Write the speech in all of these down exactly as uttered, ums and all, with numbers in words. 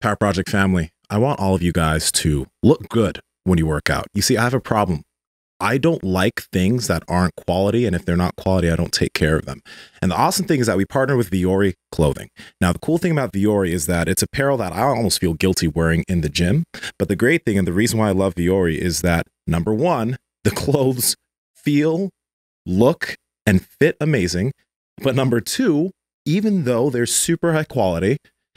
Power Project family, I want all of you guys to look good when you work out. You see, I have a problem. I don't like things that aren't quality, and if they're not quality, I don't take care of them. And the awesome thing is that we partner with Vuori Clothing. Now, the cool thing about Vuori is that it's apparel that I almost feel guilty wearing in the gym. But the great thing, and the reason why I love Vuori, is that, number one, the clothes feel, look, and fit amazing. But number two, even though they're super high quality,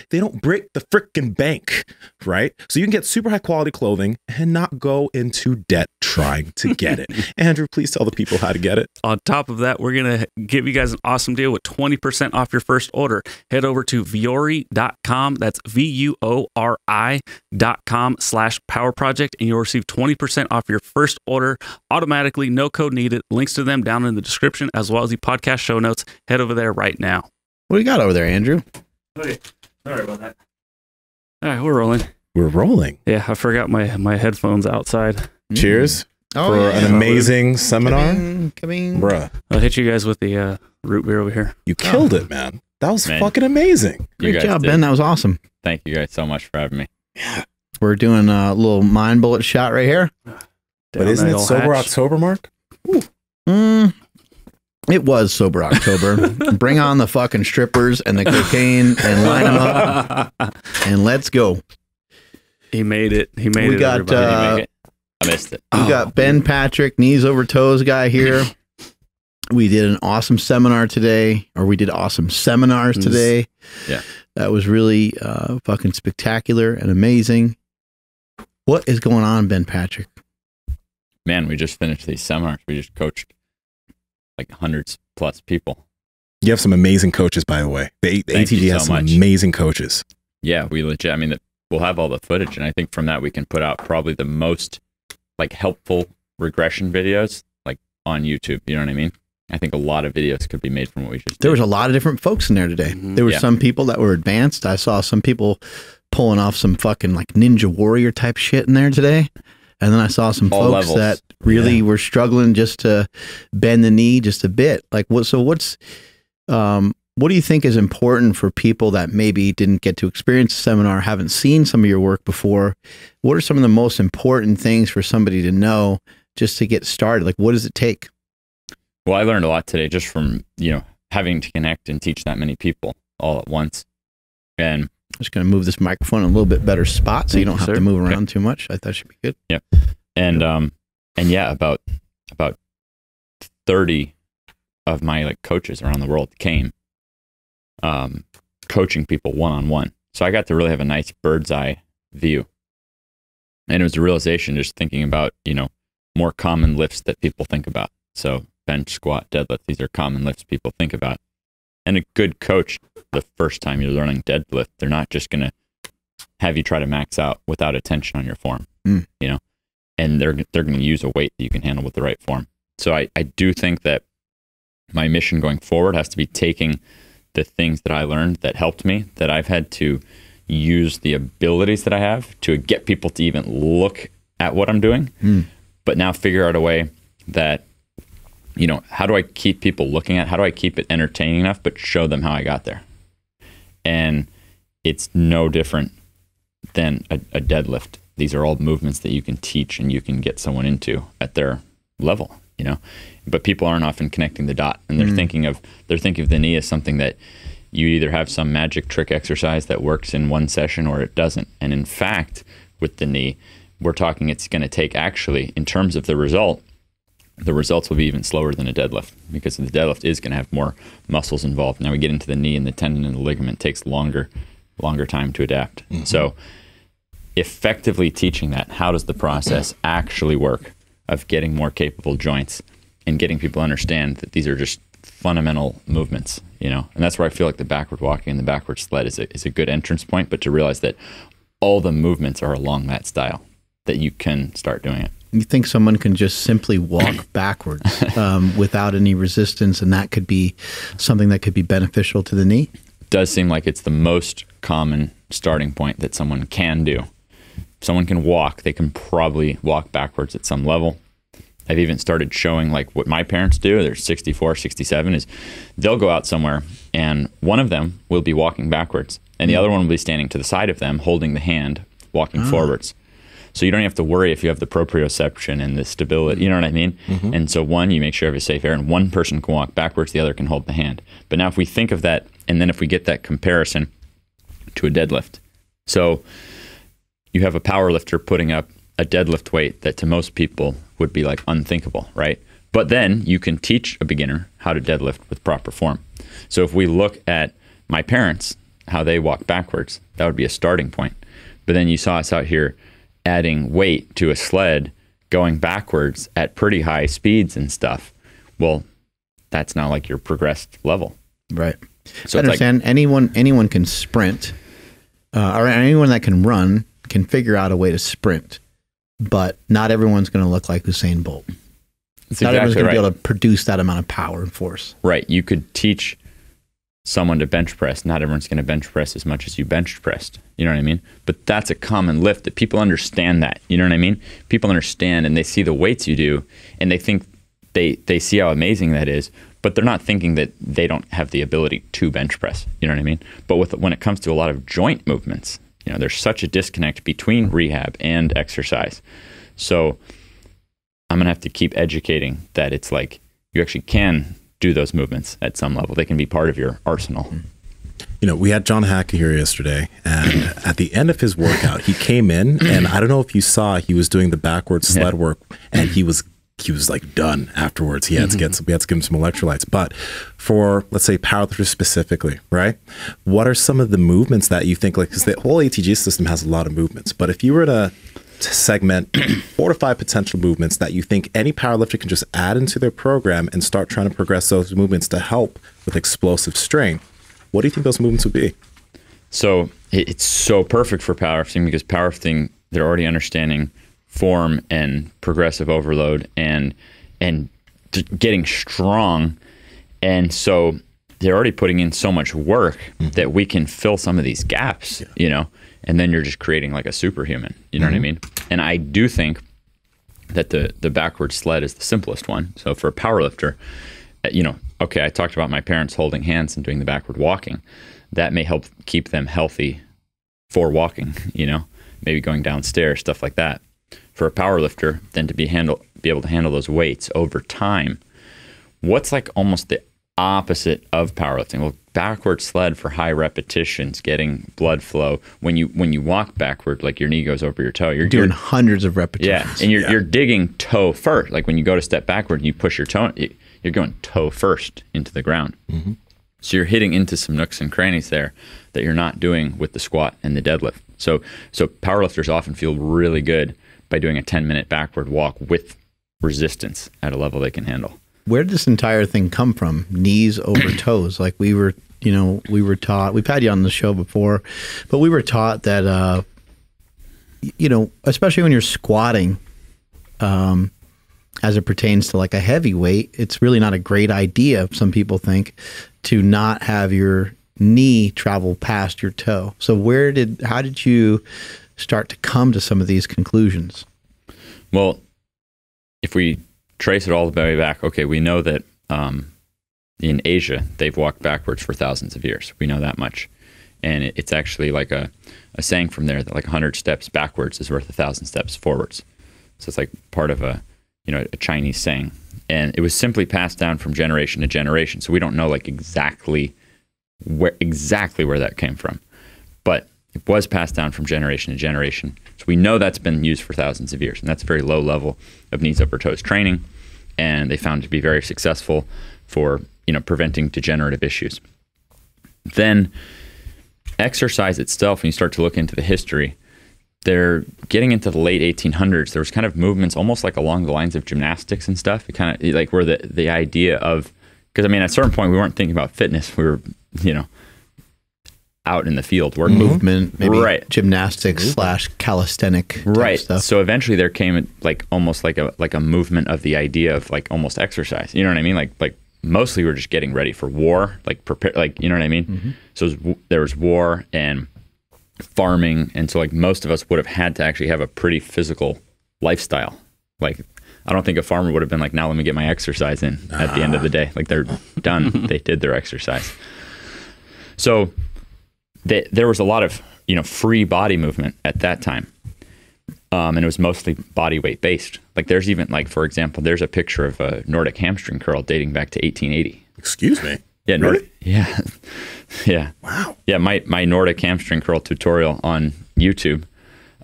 they don't break the frickin' bank, right? So you can get super high quality clothing and not go into debt trying to get it. Andrew, please tell the people how to get it. On top of that, we're going to give you guys an awesome deal with twenty percent off your first order. Head over to vuori dot com. That's V U O R I dot com slash Power Project, and you'll receive twenty percent off your first order automatically. No code needed. Links to them down in the description, as well as the podcast show notes. Head over there right now. What do you got over there, Andrew? Okay. Sorry about that. All right, we're rolling. We're rolling. Yeah, I forgot my my headphones outside. Cheers oh, for yeah. an amazing seminar. Coming, coming. Bruh. I'll hit you guys with the uh, root beer over here. You killed oh. it, man. That was man. fucking amazing. You Great job, did. Ben. That was awesome. Thank you guys so much for having me. Yeah. We're doing a little mind bullet shot right here. Down but isn't it Sober hatch. October, Mark? Mm. It was Sober October. Bring on the fucking strippers and the cocaine and line them up and let's go. He made it. He made we it. We got. Uh, it? I missed it. We oh, got Ben Patrick, Knees Over Toes Guy here. We did an awesome seminar today, or we did awesome seminars today. Yeah, that was really uh, fucking spectacular and amazing. What is going on, Ben Patrick? Man, we just finished these seminars. We just coached like hundreds plus people. You have some amazing coaches, by the way. The, the A T G has some amazing coaches. Yeah, we legit. I mean, the, we'll have all the footage, and I think from that we can put out probably the most like helpful regression videos like on YouTube. You know what I mean? I think a lot of videos could be made from what we just. There did. was a lot of different folks in there today. Mm-hmm. There were yeah. some people that were advanced. I saw some people pulling off some fucking like ninja warrior type shit in there today. And then I saw some All folks levels. that really yeah. were struggling just to bend the knee just a bit. Like, what? So what's, um, what do you think is important for people that maybe didn't get to experience a seminar, haven't seen some of your work before? What are some of the most important things for somebody to know just to get started? Like, what does it take? Well, I learned a lot today just from, you know, having to connect and teach that many people all at once. And I'm just going to move this microphone in a little bit better spot so you don't have sir. to move around okay. too much. I thought it should be good. Yeah. And, um, and yeah, about, about thirty of my like coaches around the world came, um, coaching people one-on-one. So I got to really have a nice bird's eye view. And it was a realization just thinking about, you know, more common lifts that people think about. So bench, squat, deadlift, these are common lifts people think about. And a good coach, the first time you're learning deadlift, they're not just going to have you try to max out without attention on your form, mm. you know, and they're, they're going to use a weight that you can handle with the right form. So I, I do think that my mission going forward has to be taking the things that I learned that helped me, that I've had to use the abilities that I have to get people to even look at what I'm doing, mm. but now figure out a way that, you know, how do I keep people looking at, how do I keep it entertaining enough, but show them how I got there? And it's no different than a, a deadlift. These are all movements that you can teach and you can get someone into at their level, you know, but people aren't often connecting the dot, and they're mm. thinking of, they're thinking of the knee as something that you either have some magic trick exercise that works in one session or it doesn't. And in fact, with the knee, we're talking, it's going to take actually in terms of the result, the results will be even slower than a deadlift because the deadlift is going to have more muscles involved. Now we get into the knee and the tendon and the ligament takes longer, longer time to adapt. Mm-hmm. So effectively teaching that, how does the process actually work of getting more capable joints and getting people to understand that these are just fundamental movements, you know, and that's where I feel like the backward walking and the backward sled is a, is a good entrance point, but to realize that all the movements are along that style that you can start doing it. You think someone can just simply walk backwards um, without any resistance, and that could be something that could be beneficial to the knee? It does seem like it's the most common starting point that someone can do. If someone can walk, they can probably walk backwards at some level. I've even started showing like what my parents do, they're sixty-four, sixty-seven, is they'll go out somewhere and one of them will be walking backwards and the other one will be standing to the side of them, holding the hand, walking ah. forwards. So you don't have to worry if you have the proprioception and the stability, you know what I mean? Mm-hmm. And so one, you make sure everybody's safe here, and one person can walk backwards, the other can hold the hand. But now if we think of that, and then if we get that comparison to a deadlift. So you have a power lifter putting up a deadlift weight that to most people would be like unthinkable, right? But then you can teach a beginner how to deadlift with proper form. So if we look at my parents, how they walk backwards, that would be a starting point. But then you saw us out here adding weight to a sled, going backwards at pretty high speeds and stuff. Well, that's not like your progressed level. Right. So I understand like, anyone anyone can sprint, uh, or anyone that can run can figure out a way to sprint, but not everyone's going to look like Usain Bolt. That's not exactly everyone's going right. to be able to produce that amount of power and force. Right. You could teach someone to bench press. Not everyone's going to bench press as much as you bench pressed. You know what I mean? But that's a common lift that people understand that. You know what I mean? People understand and they see the weights you do and they think they, they see how amazing that is, but they're not thinking that they don't have the ability to bench press. You know what I mean? But with when it comes to a lot of joint movements, you know, there's such a disconnect between rehab and exercise. So I'm going to have to keep educating that it's like you actually can do those movements at some level. They can be part of your arsenal. You know, we had John Hack here yesterday, and at the end of his workout, he came in, and I don't know if you saw, he was doing the backwards sled yeah. work, and he was he was like done afterwards. He had to get some, we had to give him some electrolytes. But for, let's say, powerlifters specifically, right? What are some of the movements that you think, like, because the whole A T G system has a lot of movements, but if you were to to segment four to five potential movements that you think any powerlifter can just add into their program and start trying to progress those movements to help with explosive strength, what do you think those movements would be? So it's so perfect for powerlifting because powerlifting, they're already understanding form and progressive overload and and getting strong. And so they're already putting in so much work mm-hmm. that we can fill some of these gaps, yeah. you know? And then you're just creating like a superhuman, you know mm-hmm. what I mean? And I do think that the the backward sled is the simplest one. So for a powerlifter, you know, okay, I talked about my parents holding hands and doing the backward walking. That may help keep them healthy for walking, you know, maybe going downstairs, stuff like that. For a powerlifter, then to be handle be able to handle those weights over time. What's like almost the opposite of powerlifting? Well, backward sled for high repetitions, getting blood flow. When you when you walk backward, like your knee goes over your toe, you're doing you're, hundreds of repetitions. Yeah, and you're yeah. you're digging toe first. Like when you go to step backward, and you push your toe. You're going toe first into the ground. Mm-hmm. So you're hitting into some nooks and crannies there that you're not doing with the squat and the deadlift. So so powerlifters often feel really good by doing a ten minute backward walk with resistance at a level they can handle. Where did this entire thing come from? Knees over toes. Like we were, you know, we were taught, we've had you on the show before, but we were taught that, uh, you know, especially when you're squatting, um, as it pertains to like a heavy weight, it's really not a great idea, some people think, to not have your knee travel past your toe. So where did, how did you start to come to some of these conclusions? Well, if we trace it all the way back. Okay, we know that um, in Asia, they've walked backwards for thousands of years. We know that much. And it, it's actually like a, a saying from there that like one hundred steps backwards is worth one thousand steps forwards. So it's like part of a, you know, a Chinese saying. And it was simply passed down from generation to generation. So we don't know like exactly where, exactly where that came from. But it was passed down from generation to generation. So we know that's been used for thousands of years. And that's a very low level of knees over toes training. And they found it to be very successful for, you know, preventing degenerative issues. Then exercise itself, when you start to look into the history, they're getting into the late eighteen hundreds. There was kind of movements almost like along the lines of gymnastics and stuff. It kind of like where the, the idea of, because I mean, at a certain point we weren't thinking about fitness. We were, you know, out in the field work movement, maybe right. gymnastics slash calisthenic right stuff. So eventually there came like almost like a like a movement of the idea of like almost exercise, you know what I mean? Like like mostly we're just getting ready for war, like prepare, like, you know what I mean? Mm-hmm. So was, there was war and farming, and so like most of us would have had to actually have a pretty physical lifestyle. Like I don't think a farmer would have been like, now let me get my exercise in ah. at the end of the day. Like they're done. They did their exercise. So that there was a lot of, you know, free body movement at that time. Um, and it was mostly body weight based. Like there's even like, for example, there's a picture of a Nordic hamstring curl dating back to eighteen eighty. Excuse me? Yeah. Nordic, really? Yeah. Yeah. Wow. Yeah. My, my Nordic hamstring curl tutorial on YouTube,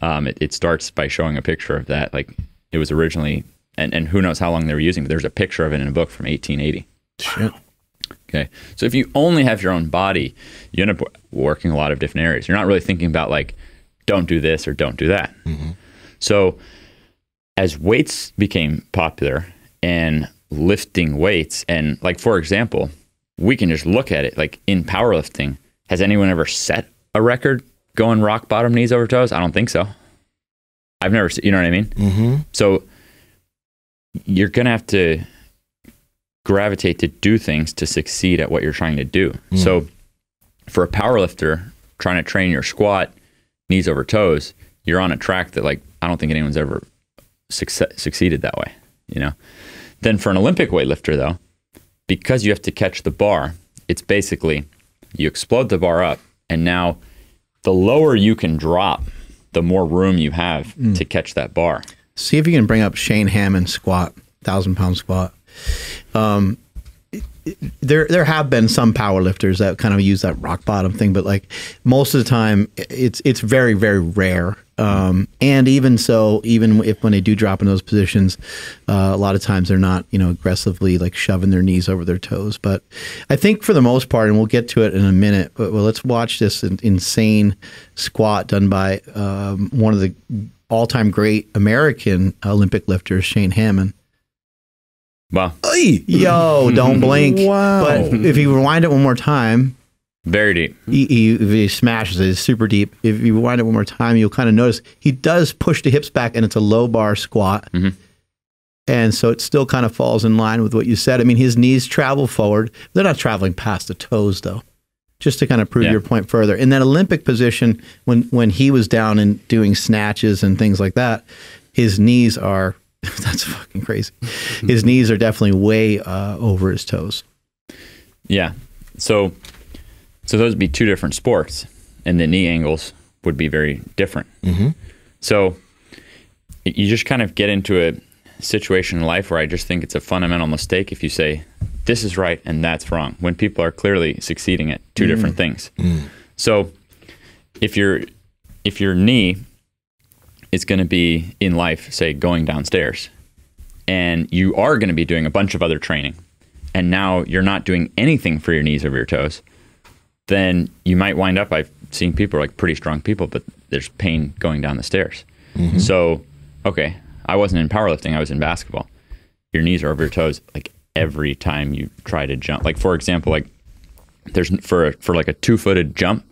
um, it, it starts by showing a picture of that. Like it was originally, and, and who knows how long they were using, but there's a picture of it in a book from eighteen eighty. Shit. Wow. Okay. So if you only have your own body, you end up working a lot of different areas. You're not really thinking about like, don't do this or don't do that. Mm-hmm. So as weights became popular and lifting weights, and like, for example, we can just look at it like in powerlifting, has anyone ever set a record going rock bottom knees over toes? I don't think so. I've never seen, you know what I mean? Mm-hmm. So you're going to have to gravitate to do things to succeed at what you're trying to do. Mm-hmm. So for a powerlifter trying to train your squat, knees over toes, you're on a track that like, I don't think anyone's ever succe- succeeded that way, you know? Then for an Olympic weightlifter though, because you have to catch the bar, it's basically you explode the bar up, and now the lower you can drop, the more room you have mm. to catch that bar. See if you can bring up Shane Hammond's squat, thousand pound squat. Um, it, it, there, there have been some powerlifters that kind of use that rock bottom thing, but like most of the time it's, it's very, very rare. Um, and even so, even if when they do drop in those positions, uh, a lot of times they're not, you know, aggressively like shoving their knees over their toes. But I think for the most part, and we'll get to it in a minute, but well, let's watch this insane squat done by um, one of the all-time great American Olympic lifters, Shane Hammond. Wow. Oy! Yo, don't blink. Wow. But if you rewind it one more time. Very deep. He, he, he smashes it. It's super deep. If you rewind it one more time, you'll kind of notice he does push the hips back, and it's a low bar squat. Mm-hmm. And so it still kind of falls in line with what you said. I mean, his knees travel forward. They're not traveling past the toes, though, just to kind of prove yeah. your point further. In that Olympic position, when, when he was down and doing snatches and things like that, his knees are, that's fucking crazy. His knees are definitely way uh, over his toes. Yeah. So... So those would be two different sports, and the knee angles would be very different. Mm-hmm. So you just kind of get into a situation in life where I just think it's a fundamental mistake if you say, this is right and that's wrong, when people are clearly succeeding at two mm. different things. Mm. So if, you're, if your knee is going to be in life, say, going downstairs, and you are going to be doing a bunch of other training, and now you're not doing anything for your knees over your toes, then you might wind up, I've seen people like pretty strong people, but there's pain going down the stairs. Mm-hmm. So, okay, I wasn't in powerlifting, I was in basketball. Your knees are over your toes like every time you try to jump. Like for example, like there's for, for like a two-footed jump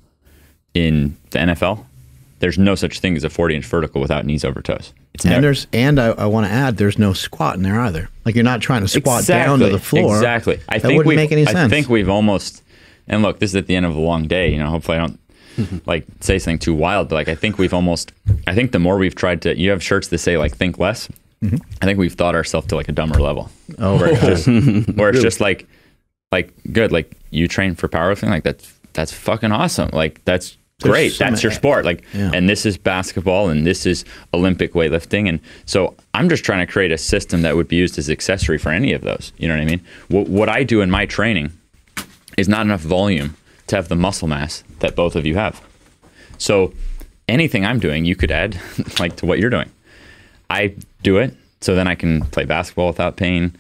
in the N F L, there's no such thing as a forty-inch vertical without knees over toes. It's and never, there's and I, I want to add, there's no squat in there either. Like you're not trying to squat exactly, down to the floor. Exactly. I that think wouldn't make any sense. I think we've almost... And look, this is at the end of a long day, you know, hopefully I don't like say something too wild, but like I think we've almost, I think the more we've tried to, you have shirts that say like think less, mm-hmm. I think we've thought ourselves to like a dumber level. Oh, where it's just, where it's just like, like good, like you train for powerlifting, like that's, that's fucking awesome. Like that's There's great, so that's your sport. Like, yeah. and this is basketball and this is Olympic weightlifting. And so I'm just trying to create a system that would be used as accessory for any of those, you know what I mean? What, what I do in my training is not enough volume to have the muscle mass that both of you have. So anything I'm doing, you could add like to what you're doing. I do it so then I can play basketball without pain,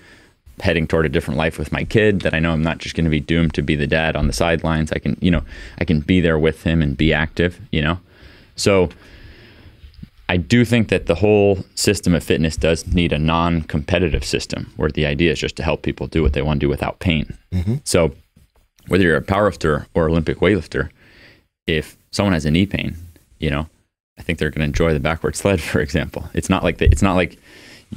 heading toward a different life with my kid that I know I'm not just gonna be doomed to be the dad on the sidelines. I can, you know, I can be there with him and be active, you know? So I do think that the whole system of fitness does need a non-competitive system where the idea is just to help people do what they wanna do without pain. Mm-hmm. So, whether you're a powerlifter or Olympic weightlifter, if someone has a knee pain, you know, I think they're going to enjoy the backward sled, for example. It's not like the, it's not like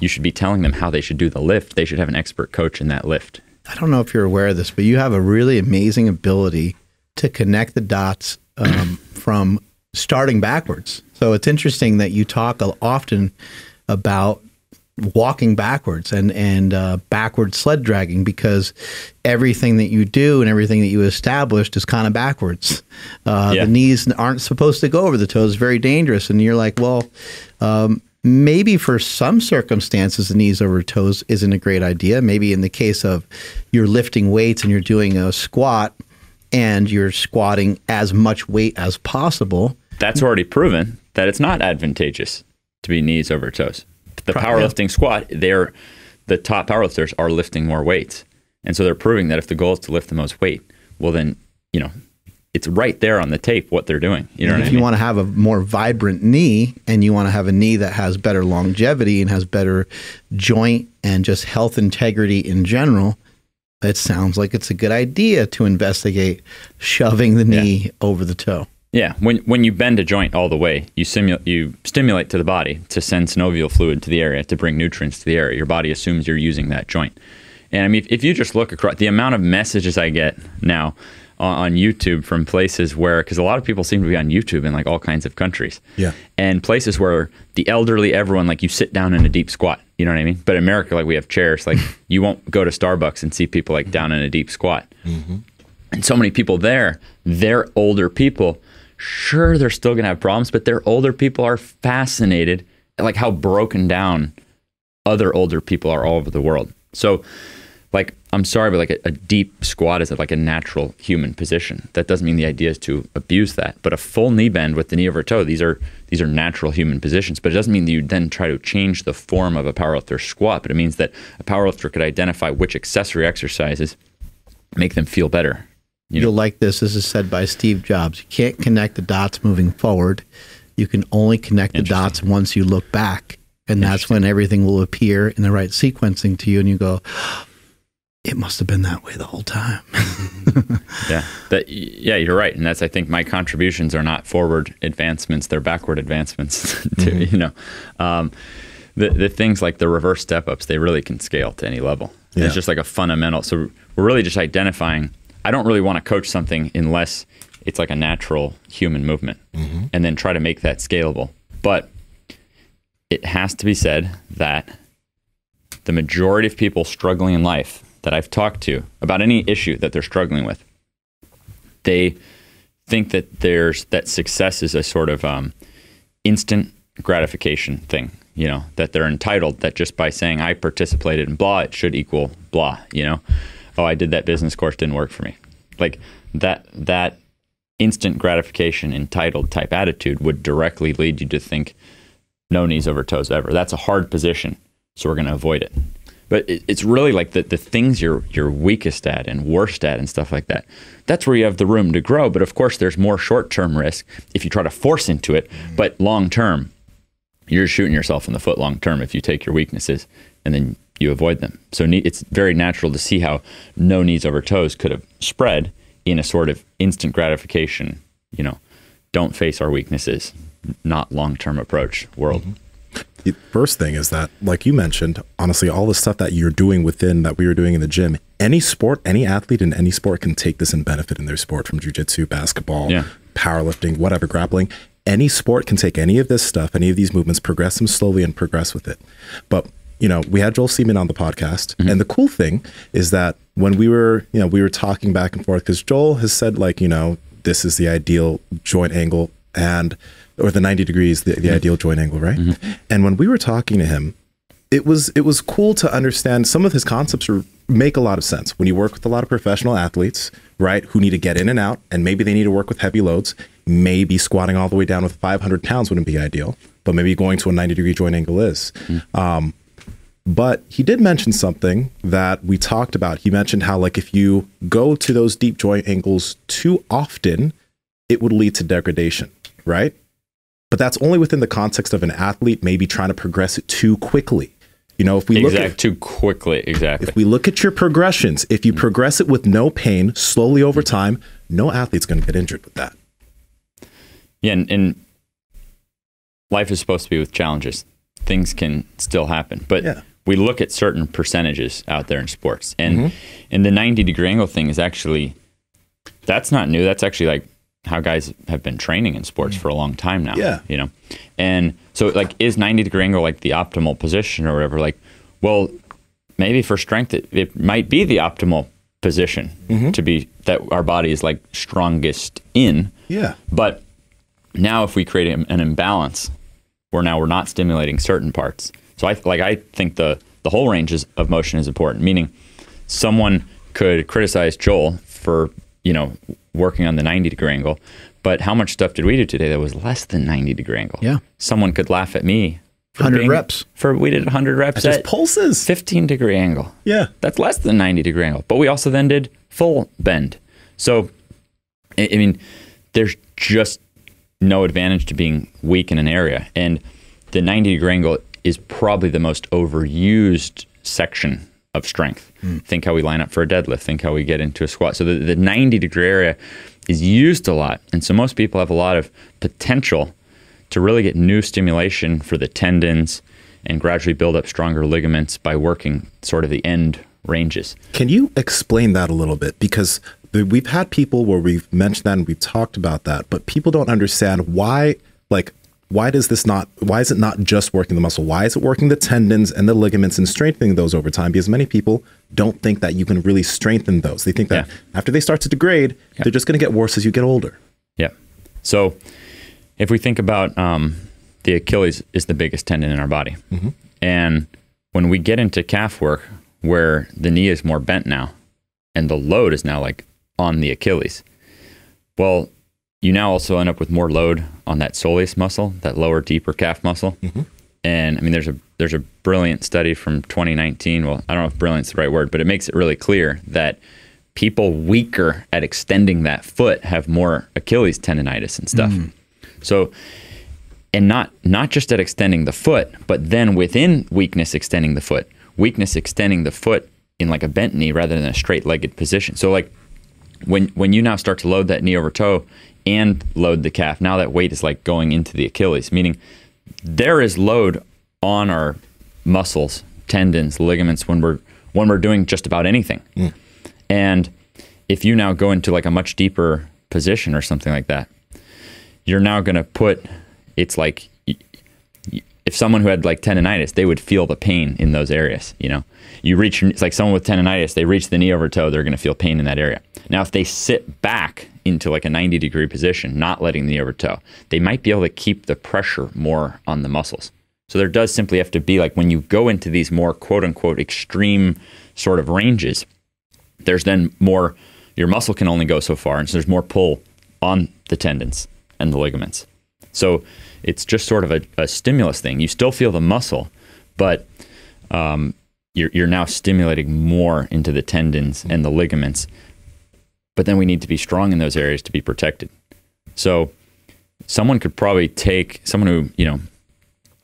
you should be telling them how they should do the lift. They should have an expert coach in that lift. I don't know if you're aware of this, but you have a really amazing ability to connect the dots um, from starting backwards. So it's interesting that you talk often about walking backwards and, and uh, backward sled dragging, because everything that you do and everything that you established is kind of backwards. Uh, yeah. The knees aren't supposed to go over the toes. It's very dangerous. And you're like, well, um, maybe for some circumstances, the knees over toes isn't a great idea. Maybe in the case of you're lifting weights and you're doing a squat and you're squatting as much weight as possible. That's already proven that it's not advantageous to be knees over toes. The powerlifting yeah. squat, they're, the top powerlifters are lifting more weights. And so they're proving that if the goal is to lift the most weight, well then, you know, it's right there on the tape what they're doing. You know what I mean? If you want to have a more vibrant knee and you want to have a knee that has better longevity and has better joint and just health integrity in general, it sounds like it's a good idea to investigate shoving the knee yeah. over the toe. Yeah, when when you bend a joint all the way, you simulate you stimulate to the body to send synovial fluid to the area to bring nutrients to the area. Your body assumes you're using that joint. And I mean, if, if you just look across the amount of messages I get now on, on YouTube from places where, because a lot of people seem to be on YouTube in like all kinds of countries. Yeah. And places where the elderly, everyone, like you sit down in a deep squat. You know what I mean? But in America, like we have chairs. Like you won't go to Starbucks and see people like down in a deep squat. Mm-hmm. And so many people there, they're older people. Sure, they're still going to have problems, but their older people are fascinated at like how broken down other older people are all over the world. So like, I'm sorry, but like a, a deep squat is like a natural human position. That doesn't mean the idea is to abuse that, but a full knee bend with the knee over toe, these are, these are natural human positions, but it doesn't mean that you then try to change the form of a powerlifter squat, but it means that a powerlifter could identify which accessory exercises make them feel better. You know? You'll like this. This is said by Steve Jobs. You can't connect the dots moving forward. You can only connect the dots once you look back. And that's when everything will appear in the right sequencing to you. And you go, it must have been that way the whole time. yeah. That, yeah, you're right. And that's, I think, my contributions are not forward advancements. They're backward advancements. to, mm-hmm. You know, um, the, the things like the reverse step-ups, they really can scale to any level. Yeah. It's just like a fundamental. So we're really just identifying. I don't really want to coach something unless it's like a natural human movement, mm-hmm. and then try to make that scalable. But it has to be said that the majority of people struggling in life that I've talked to about any issue that they're struggling with, they think that there's that success is a sort of um, instant gratification thing, you know, that they're entitled, that just by saying I participated in blah, it should equal blah, you know. Oh, I did that business course, didn't work for me. Like that that instant gratification, entitled type attitude would directly lead you to think no knees over toes ever. That's a hard position, so we're going to avoid it. But it, it's really like the, the things you're, you're weakest at and worst at and stuff like that. That's where you have the room to grow. But of course, there's more short-term risk if you try to force into it. But long-term, you're shooting yourself in the foot long-term if you take your weaknesses and then you avoid them. So it's very natural to see how no knees over toes could have spread in a sort of instant gratification, you know, don't face our weaknesses, not long-term approach world. Mm-hmm. The first thing is that, like you mentioned, honestly, all the stuff that you're doing within that we were doing in the gym, any sport, any athlete in any sport can take this and benefit in their sport, from jiu-jitsu, basketball, yeah. powerlifting, whatever, grappling. Any sport can take any of this stuff, any of these movements, progress them slowly and progress with it. But you know, we had Joel Seedman on the podcast. Mm-hmm. And the cool thing is that when we were, you know, we were talking back and forth, because Joel has said, like, you know, this is the ideal joint angle, and, or the ninety degrees, the, the mm-hmm. ideal joint angle, right? Mm-hmm. And when we were talking to him, it was, it was cool to understand some of his concepts are, make a lot of sense. When you work with a lot of professional athletes, right, who need to get in and out, and maybe they need to work with heavy loads, maybe squatting all the way down with five hundred pounds wouldn't be ideal, but maybe going to a ninety degree joint angle is. Mm-hmm. Um, But he did mention something that we talked about. He mentioned how, like, if you go to those deep joint angles too often, it would lead to degradation, right? But that's only within the context of an athlete maybe trying to progress it too quickly. You know, if we exactly. look at too quickly, exactly. If we look at your progressions, if you mm-hmm. progress it with no pain, slowly over mm-hmm. time, no athlete's going to get injured with that. Yeah, and, and life is supposed to be with challenges. Things can still happen, but. Yeah. We look at certain percentages out there in sports, and mm-hmm. and the ninety degree angle thing is actually, that's not new. That's actually like how guys have been training in sports for a long time now. Yeah. You know? And so like, is ninety degree angle like the optimal position or whatever? Like, well, maybe for strength, it, it might be the optimal position mm-hmm. to be that our body is like strongest in. Yeah. But now if we create an imbalance where now we're not stimulating certain parts. So I like, I think the, the whole range is, of motion is important, meaning someone could criticize Joel for, you know, working on the ninety degree angle, but how much stuff did we do today that was less than ninety degree angle? Yeah. Someone could laugh at me. one hundred reps. For we did one hundred reps at pulses. fifteen degree angle. Yeah. That's less than ninety degree angle. But we also then did full bend. So, I mean, there's just no advantage to being weak in an area. And the ninety degree angle is probably the most overused section of strength. Mm. Think how we line up for a deadlift. Think how we get into a squat. So the, the ninety degree area is used a lot. And so most people have a lot of potential to really get new stimulation for the tendons and gradually build up stronger ligaments by working sort of the end ranges. Can you explain that a little bit? Because we've had people where we've mentioned that and we've talked about that, but people don't understand why, like, why does this not, why is it not just working the muscle? Why is it working the tendons and the ligaments and strengthening those over time? Because many people don't think that you can really strengthen those. They think that yeah. after they start to degrade, yeah. they're just going to get worse as you get older. Yeah. So if we think about um, the Achilles is the biggest tendon in our body. Mm-hmm. And when we get into calf work where the knee is more bent now and the load is now like on the Achilles, well, you now also end up with more load on that soleus muscle, that lower, deeper calf muscle. Mm-hmm. And I mean, there's a there's a brilliant study from twenty nineteen. Well, I don't know if brilliant's the right word, but it makes it really clear that people weaker at extending that foot have more Achilles tendonitis and stuff. Mm. So, and not not just at extending the foot, but then within weakness extending the foot, weakness extending the foot in like a bent knee rather than a straight-legged position. So like when when you now start to load that knee over toe and load the calf, now that weight is like going into the Achilles, meaning there is load on our muscles, tendons, ligaments when we're when we're doing just about anything. Mm. And if you now go into like a much deeper position or something like that, you're now going to put, it's like if someone who had like tendonitis, they would feel the pain in those areas. You know, you reach, it's like someone with tendonitis, they reach the knee over toe, they're going to feel pain in that area. Now, if they sit back into like a ninety degree position, not letting the knee over toe, they might be able to keep the pressure more on the muscles. So there does simply have to be like, when you go into these more quote unquote extreme sort of ranges, there's then more, your muscle can only go so far. And so there's more pull on the tendons and the ligaments. So it's just sort of a, a stimulus thing. You still feel the muscle, but um, you're, you're now stimulating more into the tendons and the ligaments. But then we need to be strong in those areas to be protected. So someone could probably take, someone who, you know,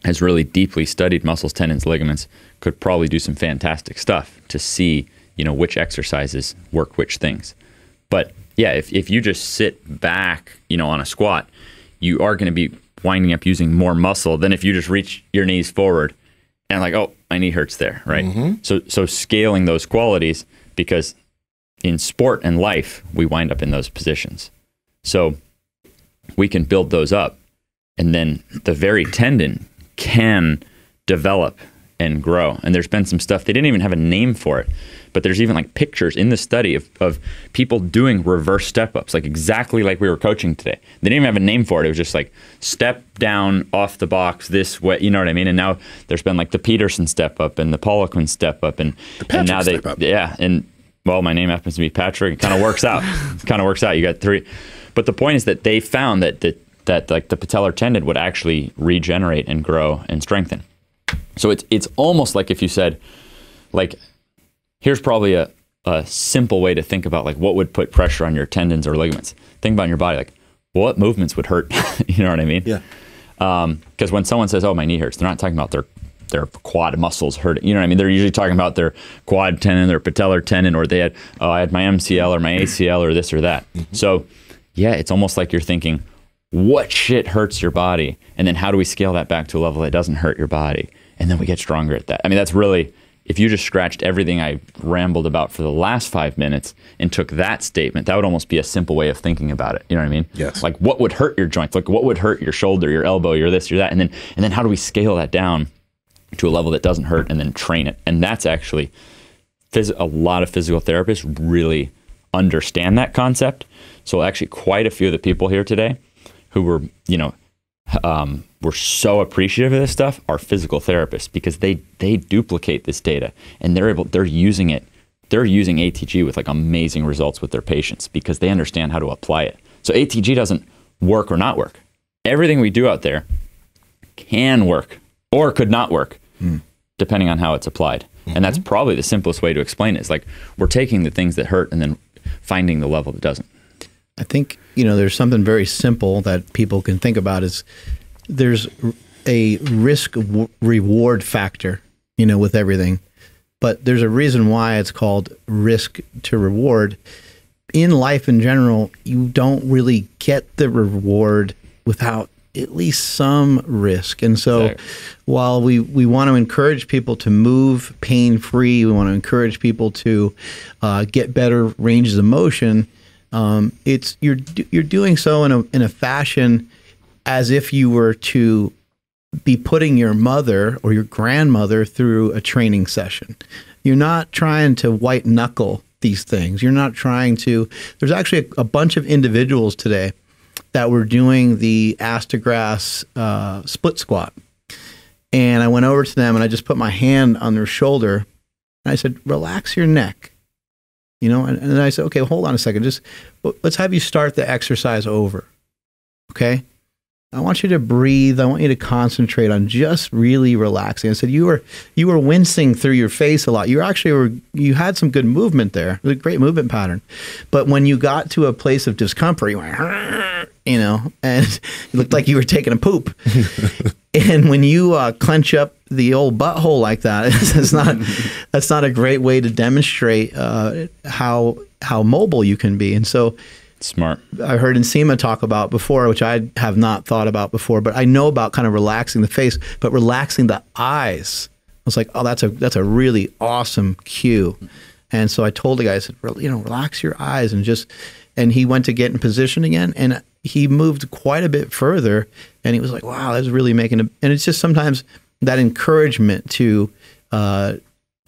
has really deeply studied muscles, tendons, ligaments, could probably do some fantastic stuff to see, you know, which exercises work which things. But yeah, if, if you just sit back, you know, on a squat, you are going to be winding up using more muscle than if you just reach your knees forward and like, oh, my knee hurts there, right? Mm-hmm. So so scaling those qualities, because in sport and life, we wind up in those positions. So we can build those up, and then the very tendon can develop and grow. And there's been some stuff, they didn't even have a name for it, but there's even like pictures in the study of, of people doing reverse step-ups, like exactly like we were coaching today. They didn't even have a name for it. It was just like step down off the box this way, you know what I mean? And now there's been like the Peterson step-up and the Poliquin step-up and, the and now they, step up. yeah. And well, my name happens to be Patrick. It kind of works out, it kind of works out. You got three, but the point is that they found that, that, that like the patellar tendon would actually regenerate and grow and strengthen. So it's it's almost like if you said, like, here's probably a, a simple way to think about like what would put pressure on your tendons or ligaments. Think about in your body, like what movements would hurt? You know what I mean? Yeah. Um, because when someone says, oh, my knee hurts, they're not talking about their their quad muscles hurting. You know what I mean? They're usually talking about their quad tendon, their patellar tendon, or they had, oh, I had my M C L or my A C L or this or that. Mm-hmm. So yeah, it's almost like you're thinking, what shit hurts your body? And then how do we scale that back to a level that doesn't hurt your body? And then we get stronger at that. I mean, that's really if you just scratched everything I rambled about for the last five minutes and took that statement, that would almost be a simple way of thinking about it. You know what I mean? Yes. Like, what would hurt your joints? Like, what would hurt your shoulder, your elbow, your this, your that? And then, and then how do we scale that down to a level that doesn't hurt and then train it? And that's actually, phys- a lot of physical therapists really understand that concept. So actually quite a few of the people here today who were, you know, um, were so appreciative of this stuff are physical therapists, because they they duplicate this data and they're able, they're using it, they're using A T G with like amazing results with their patients because they understand how to apply it. So A T G doesn't work or not work. Everything we do out there can work or could not work mm. depending on how it's applied. Mm-hmm. And that's probably the simplest way to explain it. It's like we're taking the things that hurt and then finding the level that doesn't. I think, you know, there's something very simple that people can think about is there's a risk reward factor, you know, with everything, but there's a reason why it's called risk to reward. In life in general, you don't really get the reward without at least some risk. And so exactly. while we, we want to encourage people to move pain-free, we want to encourage people to uh, get better ranges of motion, um, it's you're, you're doing so in a, in a fashion as if you were to be putting your mother or your grandmother through a training session. You're not trying to white knuckle these things. You're not trying to, there's actually a, a bunch of individuals today that were doing the ass to grass uh, split squat. And I went over to them and I just put my hand on their shoulder and I said, relax your neck. You know, and, and then I said, okay, hold on a second. Just let's have you start the exercise over. Okay. I want you to breathe. I want you to concentrate on just really relaxing. I said, you were, you were wincing through your face a lot. You actually were, you had some good movement there. It was a great movement pattern. But when you got to a place of discomfort, you went, you know, and it looked like you were taking a poop. And when you uh, clench up the old butthole like that, it's not, that's not a great way to demonstrate uh, how, how mobile you can be. And so, smart. I heard Nsima talk about before, which I have not thought about before, but I know about kind of relaxing the face, but relaxing the eyes. I was like, oh, that's a that's a really awesome cue. And so I told the guy, I said, you know, relax your eyes and just, and he went to get in position again, and he moved quite a bit further, and he was like, wow, that's really making a, and it's just sometimes that encouragement to uh,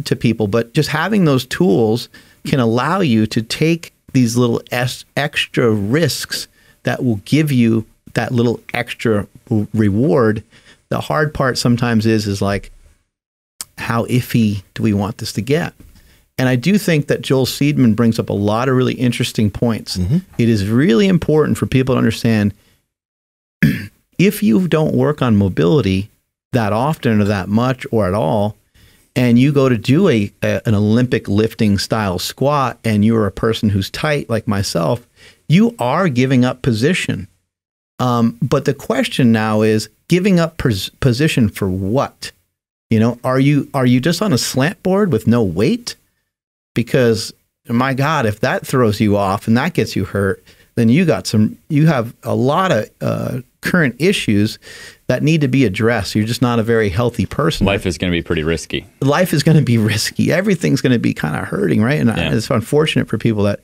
to people, but just having those tools can allow you to take these little extra risks that will give you that little extra reward. The hard part sometimes is, is like, how iffy do we want this to get? And I do think that Joel Seedman brings up a lot of really interesting points. Mm-hmm. It is really important for people to understand if you don't work on mobility that often or that much or at all, and you go to do a, a an Olympic lifting style squat and you're a person who's tight like myself, you are giving up position. Um, but the question now is giving up pos position for what? You know, are you are you just on a slant board with no weight? Because my God, if that throws you off and that gets you hurt, then you got some you have a lot of uh, current issues that need to be addressed. You're just not a very healthy person. Life is going to be pretty risky. Life is going to be risky. Everything's going to be kind of hurting, right? And yeah. It's unfortunate for people that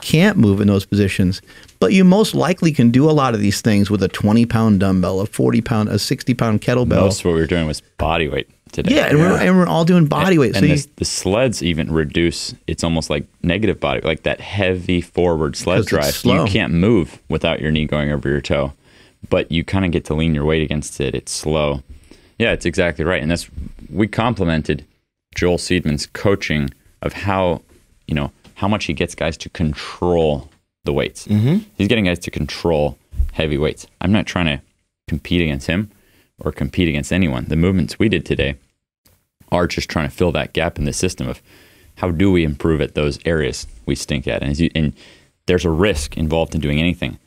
can't move in those positions. But you most likely can do a lot of these things with a twenty pound dumbbell, a forty pound, a sixty pound kettlebell. Most of what we were doing was body weight today. Yeah, and, yeah. We're, and we're all doing body and, weight. And so this, you, the sleds even reduce, it's almost like negative body, like that heavy forward sled drive. You can't move without your knee going over your toe, but you kind of get to lean your weight against it. It's slow. Yeah, it's exactly right. And that's, we complimented Joel Seedman's coaching of how, you know, how much he gets guys to control the weights. Mm-hmm. He's getting guys to control heavy weights. I'm not trying to compete against him or compete against anyone. The movements we did today are just trying to fill that gap in the system of how do we improve at those areas we stink at. And, as you, and there's a risk involved in doing anything,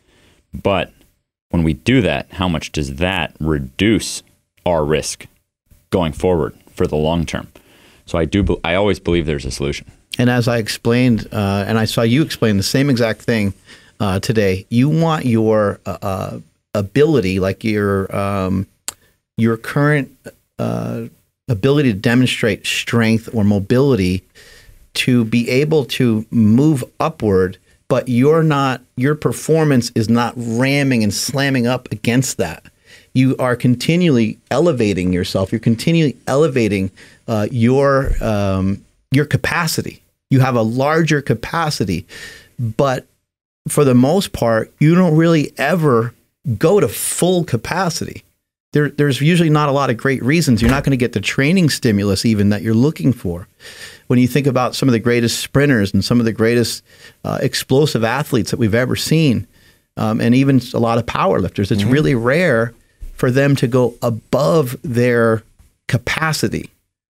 but when we do that, how much does that reduce our risk going forward for the long term? So I do. I always believe there's a solution. And as I explained, uh, and I saw you explain the same exact thing uh, today, you want your uh, ability, like your um, your current uh, ability to demonstrate strength or mobility to be able to move upward, but you're not, your performance is not ramming and slamming up against that. You are continually elevating yourself. You're continually elevating uh, your um, your capacity. You have a larger capacity, but for the most part, you don't really ever go to full capacity. There, there's usually not a lot of great reasons. You're not going to get the training stimulus even that you're looking for. When you think about some of the greatest sprinters and some of the greatest uh, explosive athletes that we've ever seen, um, and even a lot of power lifters, it's mm-hmm. really rare for them to go above their capacity.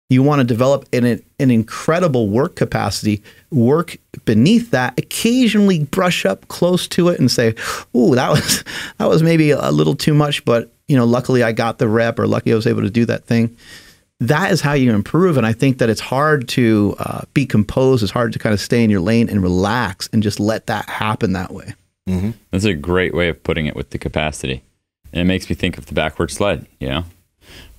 You want to develop an, an incredible work capacity, work beneath that, occasionally brush up close to it and say, ooh, that was, that was maybe a little too much, but you know, luckily I got the rep, or lucky I was able to do that thing. That is how you improve. And I think that it's hard to uh, be composed. It's hard to kind of stay in your lane and relax and just let that happen that way. Mm-hmm. That's a great way of putting it with the capacity. And it makes me think of the backward sled, you know,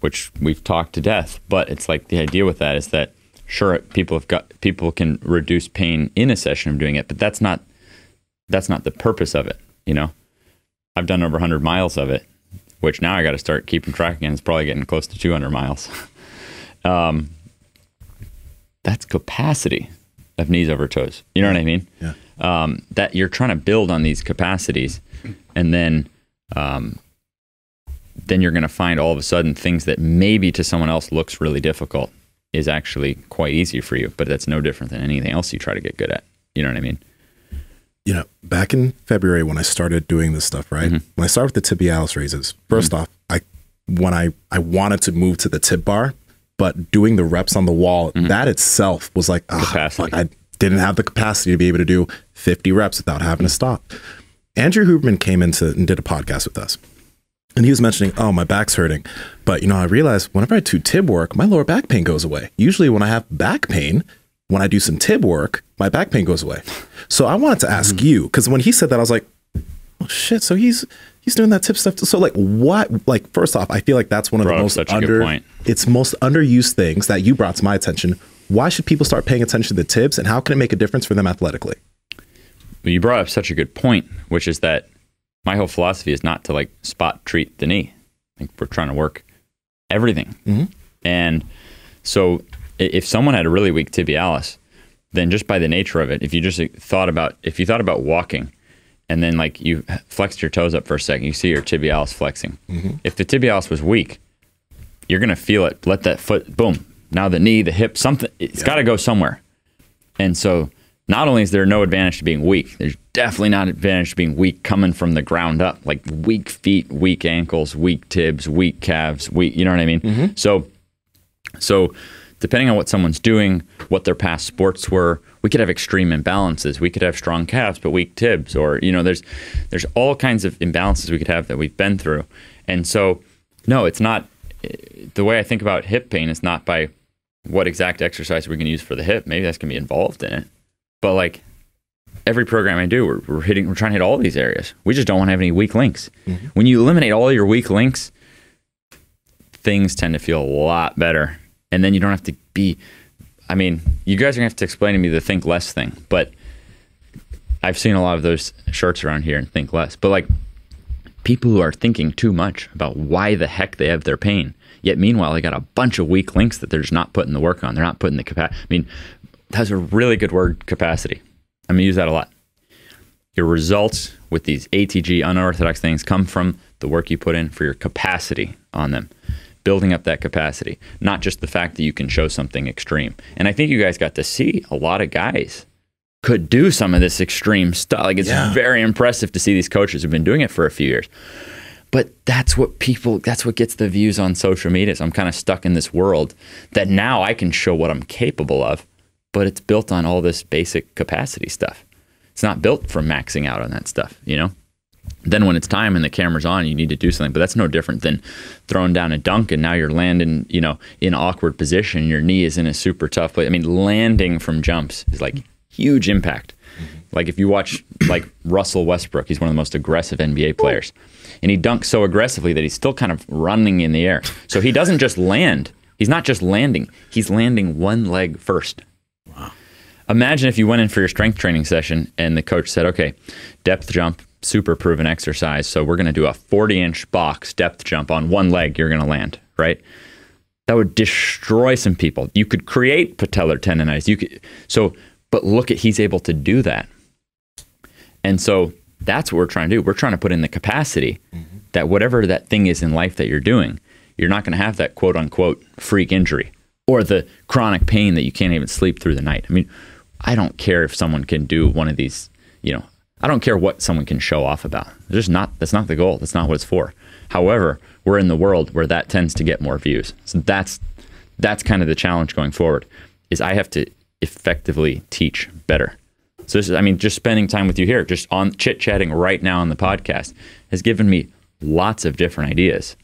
which we've talked to death, but it's like the idea with that is that sure, people have got, people can reduce pain in a session of doing it, but that's not, that's not the purpose of it. You know, I've done over a hundred miles of it, which now I got to start keeping track again. It's probably getting close to two hundred miles. um, that's capacity of knees over toes. You know what I mean? Yeah. Um, that you're trying to build on these capacities, and then, um, then you're going to find all of a sudden things that maybe to someone else looks really difficult is actually quite easy for you, but that's no different than anything else you try to get good at. You know what I mean? You know, back in February when I started doing this stuff, right? Mm-hmm. When I started with the tibialis raises, first mm-hmm. off, I when I, I wanted to move to the tip bar, but doing the reps on the wall, mm-hmm. that itself was like, ah, fuck, I didn't have the capacity to be able to do fifty reps without having to stop. Andrew Huberman came into and did a podcast with us. And he was mentioning, oh, my back's hurting. But, you know, I realized whenever I do tib work, my lower back pain goes away. Usually when I have back pain, when I do some tib work, my back pain goes away. So I wanted to ask mm-hmm. you, because when he said that, I was like, oh, shit. So he's he's doing that tip stuff. So like what? Like, first off, I feel like that's one of bro, the most such under, a good point. It's most underused things that you brought to my attention. Why should people start paying attention to the tibs, and how can it make a difference for them athletically? Well, you brought up such a good point, which is that my whole philosophy is not to like spot treat the knee. Like we're trying to work everything. Mm-hmm. And so if someone had a really weak tibialis, then just by the nature of it, if you just thought about, if you thought about walking and then like you flexed your toes up for a second, you see your tibialis flexing. Mm-hmm. If the tibialis was weak, you're going to feel it. Let that foot, boom. Now the knee, the hip, something, it's yeah. got to go somewhere. And so not only is there no advantage to being weak, there's definitely not advantage to being weak coming from the ground up, like weak feet, weak ankles, weak tibs, weak calves, weak, you know what I mean? Mm-hmm. So, so depending on what someone's doing, what their past sports were, we could have extreme imbalances. We could have strong calves, but weak tibs, or, you know, there's, there's all kinds of imbalances we could have that we've been through. And so, no, it's not, the way I think about hip pain is not by what exact exercise we can use for the hip. Maybe that's going to be involved in it. But like every program I do, we're, we're hitting, we're trying to hit all these areas. We just don't want to have any weak links. Mm-hmm. When you eliminate all your weak links, things tend to feel a lot better. And then you don't have to be, I mean, you guys are gonna have to explain to me the think less thing, but I've seen a lot of those shirts around here and think less, but like people who are thinking too much about why the heck they have their pain. Yet meanwhile, they got a bunch of weak links that they're just not putting the work on. They're not putting the capacity. I mean, that's a really good word, capacity. I'm gonna use that a lot. Your results with these A T G unorthodox things come from the work you put in for your capacity on them, building up that capacity, not just the fact that you can show something extreme. And I think you guys got to see a lot of guys could do some of this extreme stuff. Like it's yeah. very impressive to see these coaches who've been doing it for a few years. But that's what people, that's what gets the views on social media. So I'm kind of stuck in this world that now I can show what I'm capable of, but it's built on all this basic capacity stuff. It's not built for maxing out on that stuff, you know? Then when it's time and the camera's on, you need to do something, but that's no different than throwing down a dunk and now you're landing, you know, in an awkward position, your knee is in a super tough place. I mean, landing from jumps is like huge impact. Like if you watch like Russell Westbrook, he's one of the most aggressive N B A players, and he dunks so aggressively that he's still kind of running in the air. So he doesn't just land. He's not just landing. He's landing one leg first. Wow. Imagine if you went in for your strength training session and the coach said, okay, depth jump, super proven exercise. So we're going to do a forty inch box depth jump on one leg. You're going to land, right? That would destroy some people. You could create patellar tendonitis. You could, so, but look at, he's able to do that. And so that's what we're trying to do. We're trying to put in the capacity mm-hmm. that whatever that thing is in life that you're doing, you're not going to have that quote unquote freak injury or the chronic pain that you can't even sleep through the night. I mean, I don't care if someone can do one of these, you know, I don't care what someone can show off about. There's not, that's not the goal. That's not what it's for. However, we're in the world where that tends to get more views. So that's, that's kind of the challenge going forward, is I have to effectively teach better. So this is, I mean, just spending time with you here, just on chit-chatting right now on the podcast has given me lots of different ideas,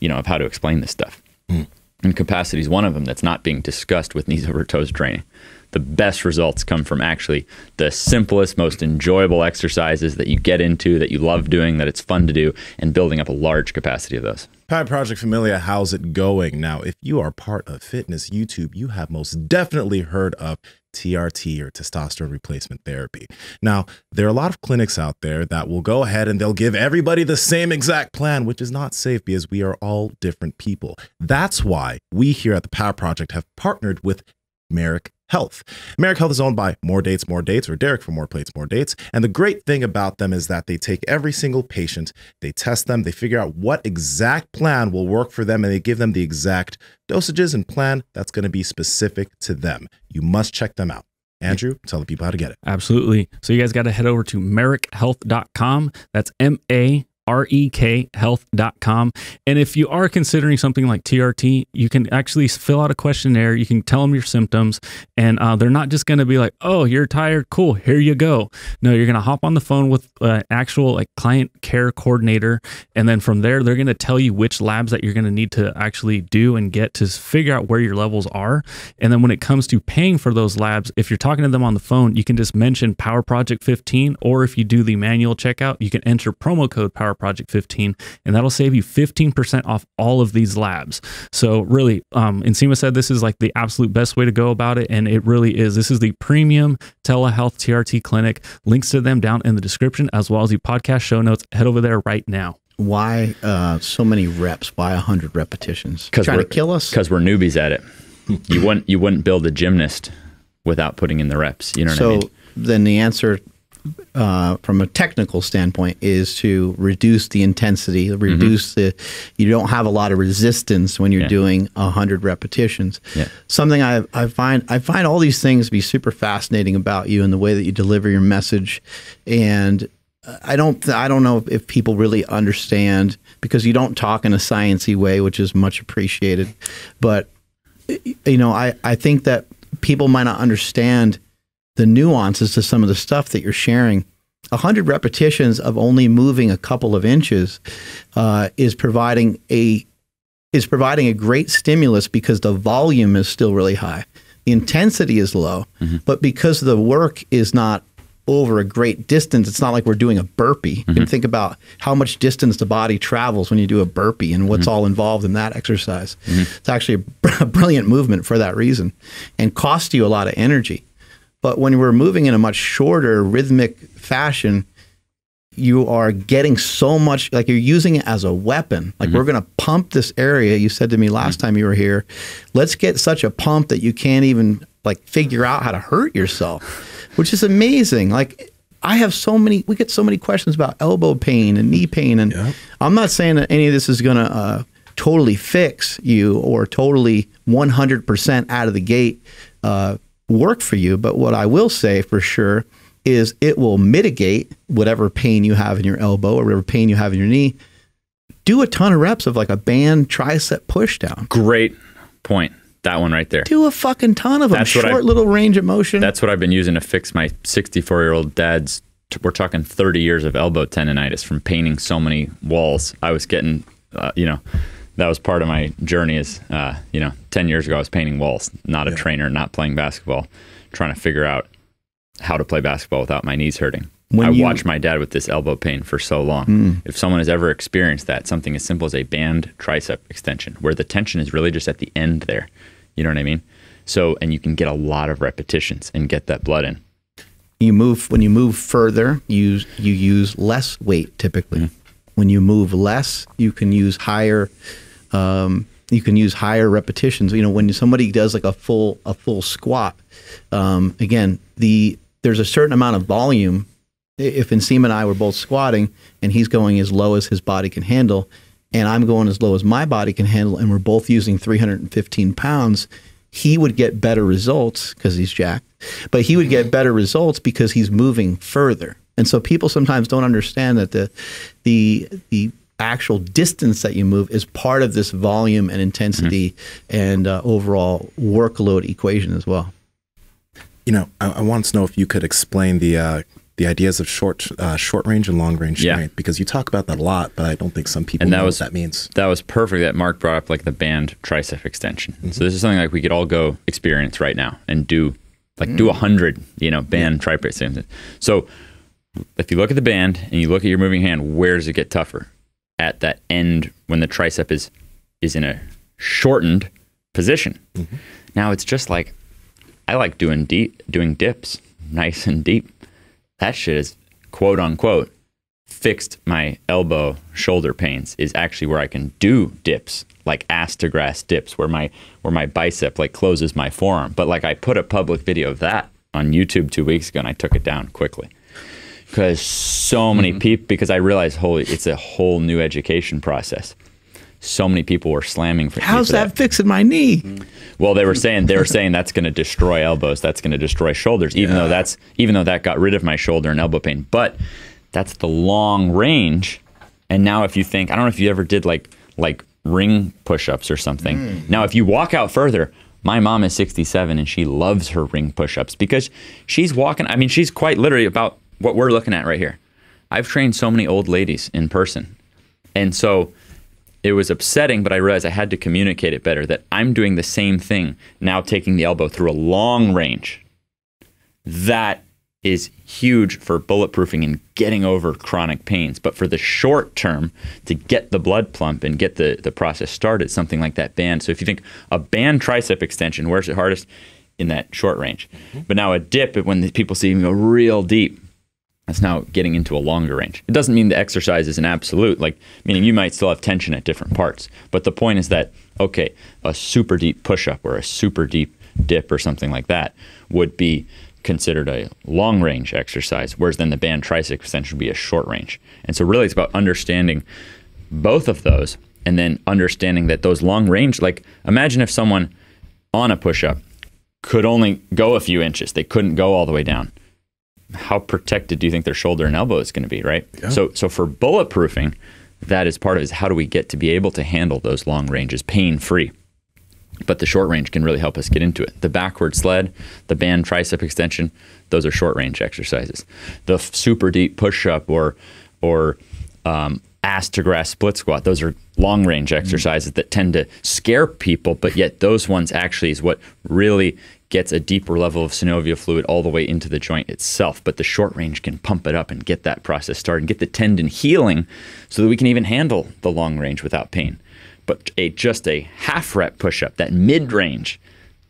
you know, of how to explain this stuff. Mm. And capacity is one of them that's not being discussed with knees over toes training. The best results come from actually the simplest, most enjoyable exercises that you get into, that you love doing, that it's fun to do, and building up a large capacity of those. Hi, Project Familia, how's it going? Now, if you are part of Fitness YouTube, you have most definitely heard of T R T, or testosterone replacement therapy. Now, there are a lot of clinics out there that will go ahead and they'll give everybody the same exact plan, which is not safe because we are all different people. That's why we here at the Power Project have partnered with Marek Health. Marek Health is owned by More Dates, More Dates, or Derek from More Plates, More Dates. And the great thing about them is that they take every single patient, they test them, they figure out what exact plan will work for them, and they give them the exact dosages and plan that's going to be specific to them. You must check them out. Andrew, tell the people how to get it. Absolutely. So you guys got to head over to marek health dot com. That's M A R E K health dot com. And if you are considering something like T R T, you can actually fill out a questionnaire. You can tell them your symptoms, and uh, they're not just going to be like, oh, you're tired, cool, here you go. No, you're going to hop on the phone with an uh, actual like client care coordinator, and then from there, they're going to tell you which labs that you're going to need to actually do and get to figure out where your levels are. And then when it comes to paying for those labs, if you're talking to them on the phone, you can just mention Power Project fifteen, or if you do the manual checkout, you can enter promo code Power Project fifteen, and that'll save you fifteen percent off all of these labs. So really, um, Nsima said this is like the absolute best way to go about it, and it really is. This is the premium telehealth T R T clinic. Links to them down in the description, as well as the podcast show notes. Head over there right now. Why uh, so many reps? Why one hundred repetitions? Because we're trying to kill us? Because we're newbies at it. You wouldn't, you wouldn't build a gymnast without putting in the reps. You know what so I mean? So then the answer Uh, from a technical standpoint is to reduce the intensity, reduce mm-hmm. the, you don't have a lot of resistance when you're yeah. doing one hundred repetitions. Yeah. Something I, I find, I find all these things to be super fascinating about you and the way that you deliver your message. And I don't, I don't know if people really understand, because you don't talk in a science-y way, which is much appreciated. But, you know, I, I think that people might not understand the nuances to some of the stuff that you're sharing. one hundred repetitions of only moving a couple of inches uh, is providing a is providing a great stimulus, because the volume is still really high. The intensity is low, mm-hmm. but because the work is not over a great distance, it's not like we're doing a burpee. Mm-hmm. You can think about how much distance the body travels when you do a burpee and what's mm-hmm. all involved in that exercise. Mm-hmm. It's actually a brilliant movement for that reason, and costs you a lot of energy. But when we're moving in a much shorter rhythmic fashion, you are getting so much, like you're using it as a weapon. Like mm-hmm. we're going to pump this area. You said to me last mm-hmm. time you were here, let's get such a pump that you can't even like figure out how to hurt yourself, which is amazing. Like I have so many, we get so many questions about elbow pain and knee pain. And yeah. I'm not saying that any of this is going to uh, totally fix you or totally one hundred percent out of the gate uh, work for you, but what I will say for sure is it will mitigate whatever pain you have in your elbow or whatever pain you have in your knee. Do a ton of reps of like a band tricep push down. Great point. That one right there. Do a fucking ton of them. That's what short I, little range of motion. That's what I've been using to fix my sixty-four year old dad's, we're talking thirty years of elbow tendonitis from painting so many walls. I was getting, uh, you know, that was part of my journey is, uh, you know, ten years ago, I was painting walls, not a yeah. trainer, not playing basketball, trying to figure out how to play basketball without my knees hurting. When I you... watched my dad with this elbow pain for so long. Mm. If someone has ever experienced that, something as simple as a band tricep extension, where the tension is really just at the end there, you know what I mean? So, and you can get a lot of repetitions and get that blood in. You move, when you move further, you, you use less weight typically. Mm. When you move less, you can use higher, um, you can use higher repetitions. You know, when somebody does like a full, a full squat, um, again, the, there's a certain amount of volume. If Nsima and I were both squatting and he's going as low as his body can handle, and I'm going as low as my body can handle, and we're both using three hundred fifteen pounds, he would get better results because he's jacked, but he would get better results because he's moving further. And so people sometimes don't understand that the, the, the actual distance that you move is part of this volume and intensity mm-hmm. and uh, overall workload equation as well. You know, I, I want to know if you could explain the, uh, the ideas of short, uh, short range and long range yeah. strength, because you talk about that a lot, but I don't think some people and that know was, what that means. That was perfect that Mark brought up, like the band tricep extension. Mm-hmm. So this is something like we could all go experience right now and do like mm-hmm. do a hundred, you know, band yeah. tricep extension. So if you look at the band and you look at your moving hand, where does it get tougher? At that end when the tricep is, is in a shortened position. Mm-hmm. Now it's just like, I like doing deep, doing dips nice and deep. That shit is quote unquote fixed. My elbow shoulder pains is actually where I can do dips like ass to grass dips where my where my bicep like closes my forearm. But like I put a public video of that on YouTube two weeks ago and I took it down quickly because so many mm-hmm. people because I realized holy it's a whole new education process. So many people were slamming for how's for that, that fixing my knee? Well, they were saying they were saying that's going to destroy elbows, that's going to destroy shoulders, even yeah. though that's even though that got rid of my shoulder and elbow pain. But that's the long range. And now if you think, I don't know if you ever did like like ring push-ups or something. Mm. Now if you walk out further, my mom is sixty-seven and she loves her ring push-ups because she's walking, I mean, she's quite literally about what we're looking at right here. I've trained so many old ladies in person. And so it was upsetting, but I realized I had to communicate it better, that I'm doing the same thing, now taking the elbow through a long range. That is huge for bulletproofing and getting over chronic pains. But for the short term, to get the blood plump and get the, the process started, something like that band. So if you think a band tricep extension, where's it hardest? In that short range. Mm-hmm. But now a dip, when the people see me go real deep, that's now getting into a longer range. It doesn't mean the exercise is an absolute, like meaning you might still have tension at different parts. But the point is that, okay, a super deep push-up or a super deep dip or something like that would be considered a long-range exercise, whereas then the band tricep extension would be a short range. And so really it's about understanding both of those and then understanding that those long-range, like imagine if someone on a push-up could only go a few inches. They couldn't go all the way down. How protected do you think their shoulder and elbow is going to be, right? Yeah. So so for bulletproofing, that is part of it, is how do we get to be able to handle those long ranges pain-free? But the short range can really help us get into it. The backward sled, the band tricep extension, those are short-range exercises. The super deep push-up or, or um, ass-to-grass split squat, those are long-range exercises mm-hmm. that tend to scare people, but yet those ones actually is what really gets a deeper level of synovial fluid all the way into the joint itself. But the short range can pump it up and get that process started and get the tendon healing so that we can even handle the long range without pain. But a, just a half rep push-up, that mid-range,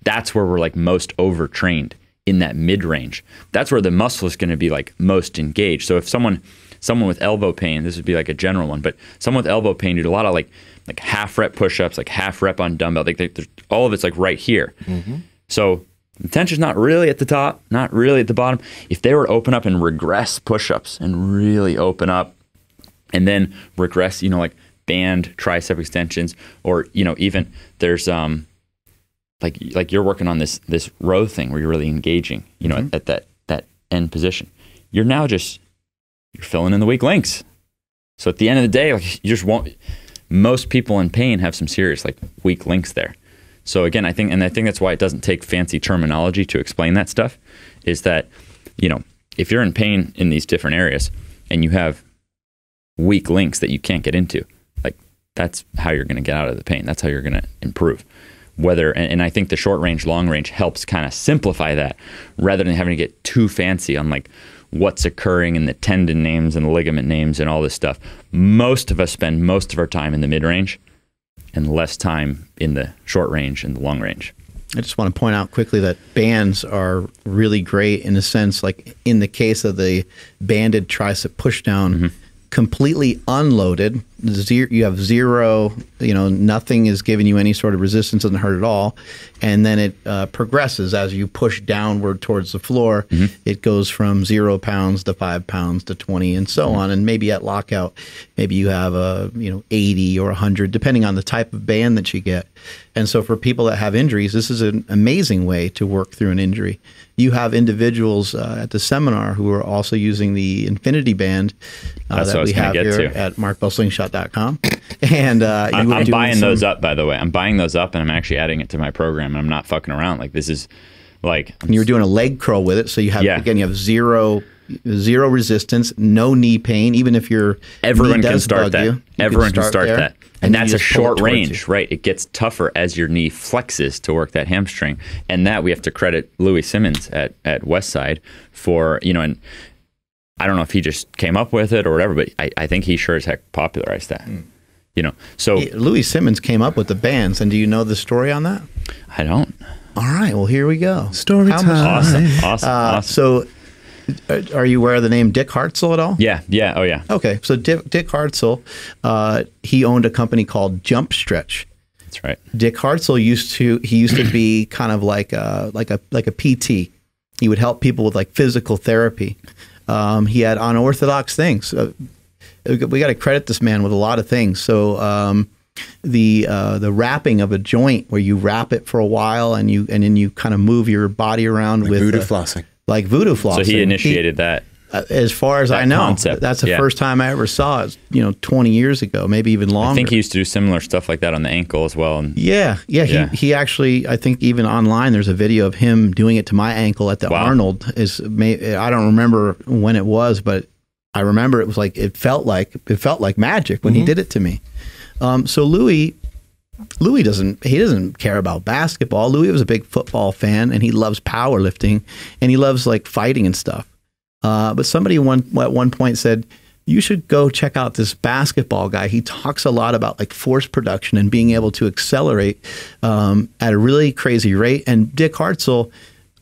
that's where we're like most overtrained, in that mid-range. That's where the muscle is going to be like most engaged. So if someone someone with elbow pain, this would be like a general one, but someone with elbow pain did a lot of like like half rep push-ups, like half rep on dumbbell, like they, all of it's like right here. Mm-hmm. So the tension's not really at the top, not really at the bottom. If they were to open up and regress push-ups and really open up and then regress, you know, like band tricep extensions, or, you know, even there's um like like you're working on this this row thing where you're really engaging, you know, mm-hmm. at, at that that end position. You're now just you're filling in the weak links. So at the end of the day, like you just won't most people in pain have some serious like weak links there. So again, I think, and I think that's why it doesn't take fancy terminology to explain that stuff, is that, you know, if you're in pain in these different areas and you have weak links that you can't get into, like that's how you're going to get out of the pain. That's how you're going to improve. Whether, and, and I think the short range, long range helps kind of simplify that rather than having to get too fancy on like what's occurring in the tendon names and the ligament names and all this stuff. Most of us spend most of our time in the mid-range and less time in the short range and the long range. I just want to point out quickly that bands are really great in a sense, like in the case of the banded tricep pushdown, mm-hmm. completely unloaded, zero, you have zero, you know, nothing is giving you any sort of resistance, doesn't hurt at all, and then it uh, progresses as you push downward towards the floor. Mm-hmm. It goes from zero pounds to five pounds to twenty and so mm-hmm. on, and maybe at lockout, maybe you have a, you know, eighty or one hundred, depending on the type of band that you get. And so for people that have injuries, this is an amazing way to work through an injury. You have individuals uh, at the seminar who are also using the infinity band uh, that we have here to. at mark bell slingshot dot com. And uh, you I'm, I'm buying some... those up, by the way. I'm buying those up, and I'm actually adding it to my program. And I'm not fucking around. Like this is, like and you were doing a leg curl with it, so you have yeah. again you have zero, zero resistance, no knee pain, even if you're everyone can start that. You, you everyone can start, can start there, that, and, and that's a short range, right? It gets tougher as your knee flexes to work that hamstring, and that we have to credit Louis Simmons at at Westside for, you know, and I don't know if he just came up with it or whatever, but I, I think he sure as heck popularized that. Mm. You know, so he, Louis Simmons came up with the bands, and do you know the story on that? I don't. All right, well here we go. Story How time. Awesome, awesome, uh, awesome. So. Are you aware of the name Dick Hartzell at all? Yeah, yeah, oh yeah. Okay, so Dick, Dick Hartzell, uh, he owned a company called Jump Stretch. That's right. Dick Hartzell used to he used to be kind of like a like a like a P T. He would help people with like physical therapy. Um, he had unorthodox things. Uh, we got to credit this man with a lot of things. So. Um, the uh, the wrapping of a joint where you wrap it for a while and you and then you kind of move your body around like with voodoo uh, flossing. Like voodoo flossing. So he initiated he, that. Uh, as far as I know, concept. that's the yeah. first time I ever saw it, you know, twenty years ago, maybe even longer. I think he used to do similar stuff like that on the ankle as well. And yeah, yeah, yeah. He, he actually, I think even online, there's a video of him doing it to my ankle at the wow. Arnold. Is I don't remember when it was, but I remember it was like, it felt like, it felt like magic when mm-hmm. he did it to me. Um, so Louis, Louis doesn't, he doesn't care about basketball. Louis was a big football fan, and he loves powerlifting, and he loves like fighting and stuff. Uh, but somebody one, at one point said, you should go check out this basketball guy. He talks a lot about like force production and being able to accelerate um, at a really crazy rate. And Dick Hartzell,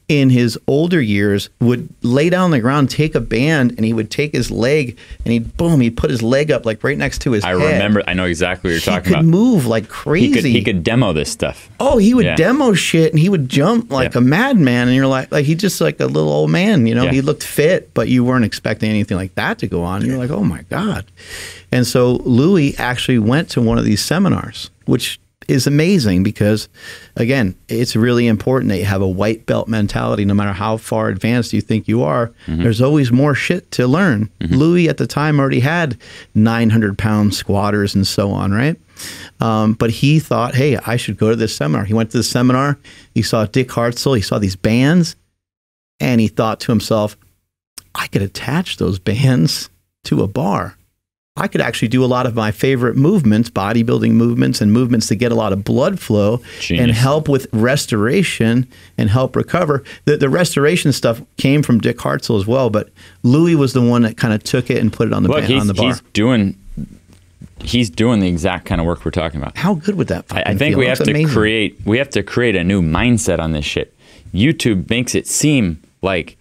in his older years, would lay down on the ground, take a band, and he would take his leg, and he'd boom, he'd put his leg up like right next to his I head. I remember, I know exactly what you're he talking about. He could move like crazy. He could, he could demo this stuff. Oh, he would yeah. demo shit, and he would jump like yeah. a madman, and you're like, like he's just like a little old man, you know? Yeah. He looked fit, but you weren't expecting anything like that to go on. You're like, oh my God. And so Louis actually went to one of these seminars, which is amazing because, again, it's really important that you have a white belt mentality. No matter how far advanced you think you are, mm-hmm. there's always more shit to learn. Mm-hmm. Louis at the time already had nine hundred pound squatters and so on, right? Um, but he thought, hey, I should go to this seminar. He went to the seminar. He saw Dick Hartzell. He saw these bands. And he thought to himself, I could attach those bands to a bar. I could actually do a lot of my favorite movements, bodybuilding movements and movements to get a lot of blood flow Genius. and help with restoration and help recover. The, the restoration stuff came from Dick Hartzell as well, but Louis was the one that kind of took it and put it on the, Look, on the bar. He's doing, he's doing the exact kind of work we're talking about. How good would that fucking I, I think feel? we That's have amazing. to create, we have to create a new mindset on this shit. YouTube makes it seem like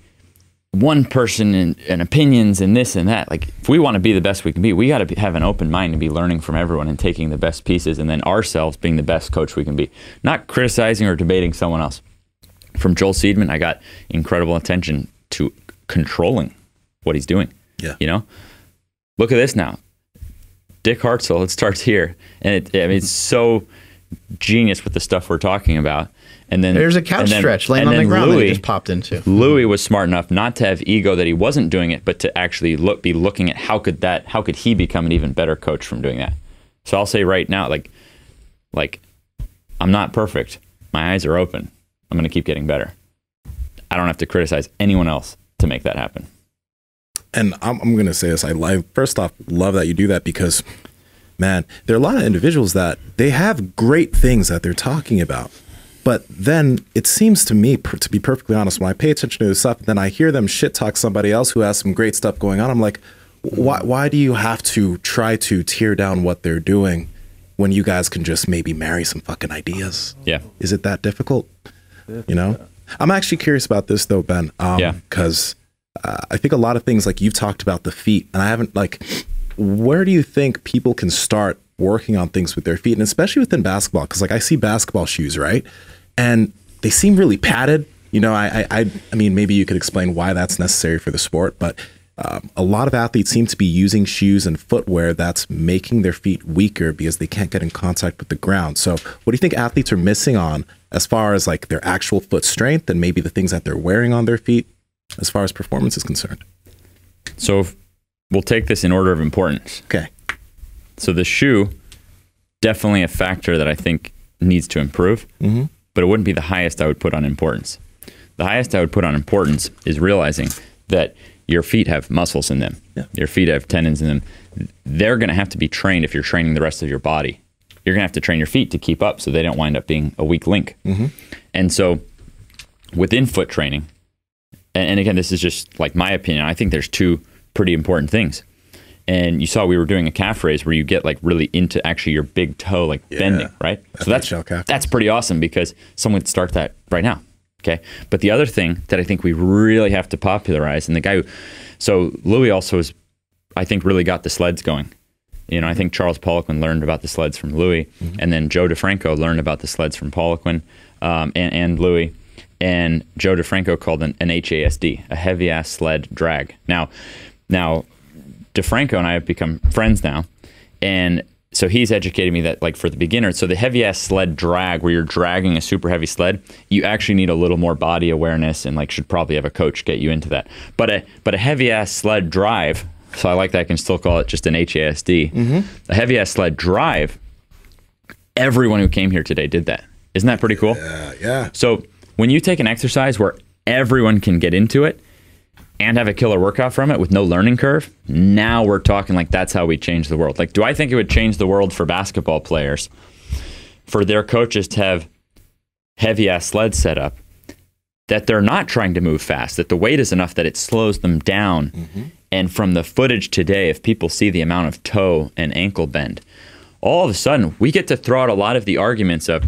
one person and, and opinions and this and that. Like, if we want to be the best we can be, we got to have an open mind and be learning from everyone and taking the best pieces, and then ourselves being the best coach we can be. Not criticizing or debating someone else. From Joel Seedman, I got incredible attention to controlling what he's doing. Yeah. You know? Look at this now. Dick Hartzell, it starts here. And it, I mean, it's so genius with the stuff we're talking about. And then there's a couch then, stretch laying on the ground Louis, that he just popped into. Louis was smart enough not to have ego that he wasn't doing it, but to actually look, be looking at how could that, how could he become an even better coach from doing that. So I'll say right now, like, like I'm not perfect. My eyes are open. I'm going to keep getting better. I don't have to criticize anyone else to make that happen. And I'm, I'm going to say this. I love, first off, love that you do that because, man, there are a lot of individuals that they have great things that they're talking about. But then it seems to me, per, to be perfectly honest, when I pay attention to this stuff, then I hear them shit talk somebody else who has some great stuff going on. I'm like, why, why do you have to try to tear down what they're doing when you guys can just maybe marry some fucking ideas? Yeah. Is it that difficult? You know? I'm actually curious about this though, Ben. Um, yeah. Because uh, I think a lot of things, like you've talked about the feet, and I haven't, like, where do you think people can start working on things with their feet, and especially within basketball? Because like I see basketball shoes, right? And they seem really padded. You know, I, I, I mean, maybe you could explain why that's necessary for the sport, but um, a lot of athletes seem to be using shoes and footwear that's making their feet weaker because they can't get in contact with the ground. So what do you think athletes are missing on as far as like their actual foot strength and maybe the things that they're wearing on their feet as far as performance is concerned? So if we'll take this in order of importance. Okay. So the shoe, definitely a factor that I think needs to improve. Mm-hmm. But it wouldn't be the highest I would put on importance. The highest I would put on importance is realizing that your feet have muscles in them. Yeah. Your feet have tendons in them. They're going to have to be trained if you're training the rest of your body. You're going to have to train your feet to keep up so they don't wind up being a weak link. Mm-hmm. And so within foot training, and, and again, this is just like my opinion, I think there's two pretty important things. And you saw we were doing a calf raise where you get like really into actually your big toe, like yeah, bending, right? So that's that's pretty awesome because someone would start that right now, okay? But the other thing that I think we really have to popularize, and the guy who, so Louis also is, I think, really got the sleds going. You know, I think Charles Poliquin learned about the sleds from Louis, mm-hmm. and then Joe DeFranco learned about the sleds from Poliquin um, and, and Louis. And Joe DeFranco called an, an H A S D, a heavy ass sled drag. Now, now, DeFranco and I have become friends now, and so he's educated me that like for the beginner, so the heavy ass sled drag where you're dragging a super heavy sled, you actually need a little more body awareness and like should probably have a coach get you into that. But a but a heavy ass sled drive, so I like that I can still call it just an H A S D. Mm-hmm. A heavy ass sled drive, everyone who came here today did that. Isn't that pretty cool? Yeah, yeah. So when you take an exercise where everyone can get into it and have a killer workout from it with no learning curve, now we're talking like that's how we change the world. Like, do I think it would change the world for basketball players for their coaches to have heavy-ass sleds set up, that they're not trying to move fast, that the weight is enough that it slows them down? Mm-hmm. And from the footage today, if people see the amount of toe and ankle bend, all of a sudden we get to throw out a lot of the arguments of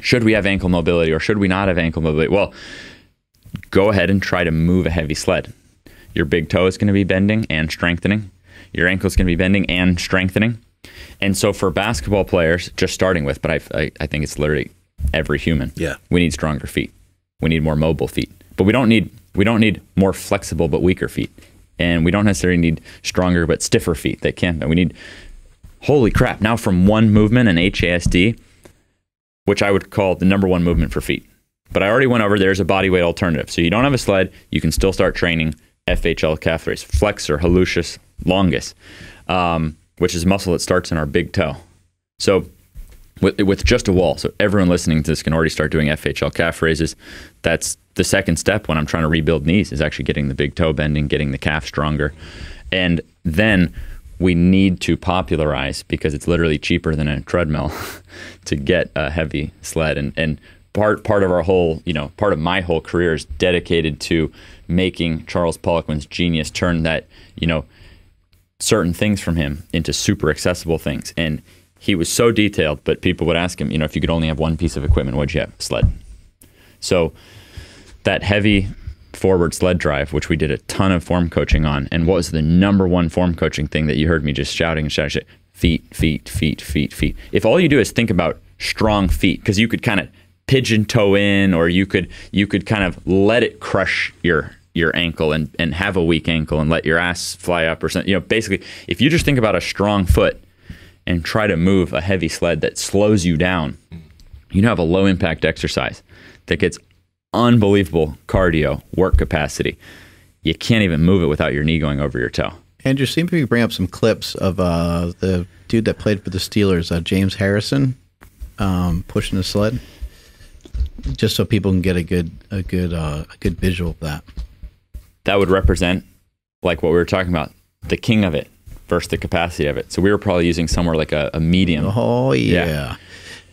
should we have ankle mobility or should we not have ankle mobility? Well, go ahead and try to move a heavy sled. Your big toe is going to be bending and strengthening. Your ankle is going to be bending and strengthening. And so for basketball players, just starting with, but I, I, I think it's literally every human. Yeah. We need stronger feet. We need more mobile feet. But we don't need we don't need more flexible but weaker feet. And we don't necessarily need stronger but stiffer feet that can't. We need, holy crap, now from one movement, an H A S D, which I would call the number one movement for feet. But I already went over, there's a body weight alternative. So you don't have a sled, you can still start training F H L calf raise, flexor hallucis longus, um, which is muscle that starts in our big toe. So with, with just a wall, so everyone listening to this can already start doing F H L calf raises. That's the second step when I'm trying to rebuild knees, is actually getting the big toe bending, getting the calf stronger. And then we need to popularize, because it's literally cheaper than a treadmill to get a heavy sled. And, and Part part of our whole, you know, part of my whole career is dedicated to making Charles Poliquin's genius, turn that, you know, certain things from him into super accessible things. And he was so detailed, but people would ask him, you know, if you could only have one piece of equipment, what'd you have? Sled. So that heavy forward sled drive, which we did a ton of form coaching on, and what was the number one form coaching thing that you heard me just shouting and shouting? Feet, feet, feet, feet, feet. If all you do is think about strong feet, because you could kind of pigeon toe in, or you could you could kind of let it crush your your ankle and and have a weak ankle and let your ass fly up or something. You know, basically, if you just think about a strong foot and try to move a heavy sled that slows you down, you have a low impact exercise that gets unbelievable cardio work capacity. You can't even move it without your knee going over your toe. Andrew, seem to bring up some clips of uh, the dude that played for the Steelers, uh, James Harrison, um, pushing a sled, just so people can get a good a good uh a good visual of that. That would represent like what we were talking about, the king of it versus the capacity of it. So we were probably using somewhere like a, a medium. Oh yeah, yeah.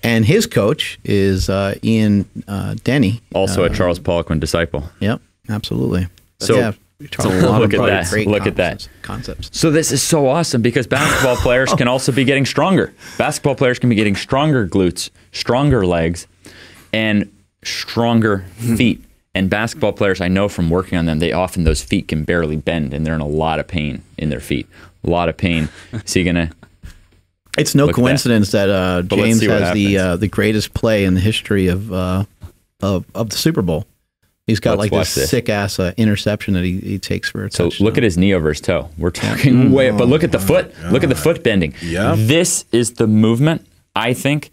And his coach is uh, Ian uh, Denny. Also uh, a Charles Poliquin disciple. Yep, absolutely. So yeah, so look at that. Look concepts, at that. Concepts. So this is so awesome because basketball players can also be getting stronger. Basketball players can be getting stronger glutes, stronger legs, and stronger feet. And basketball players, I know from working on them, they often, those feet can barely bend, and they're in a lot of pain in their feet. A lot of pain. So you're going to... It's no Look coincidence that, that uh, James has the uh, the greatest play in the history of uh, of, of the Super Bowl. He's got let's like this, this. sick-ass uh, interception that he, he takes for a so touchdown. Look at his knee over his toe. We're talking oh, way up, but look at the foot. God. Look at the foot bending. Yep. This is the movement, I think,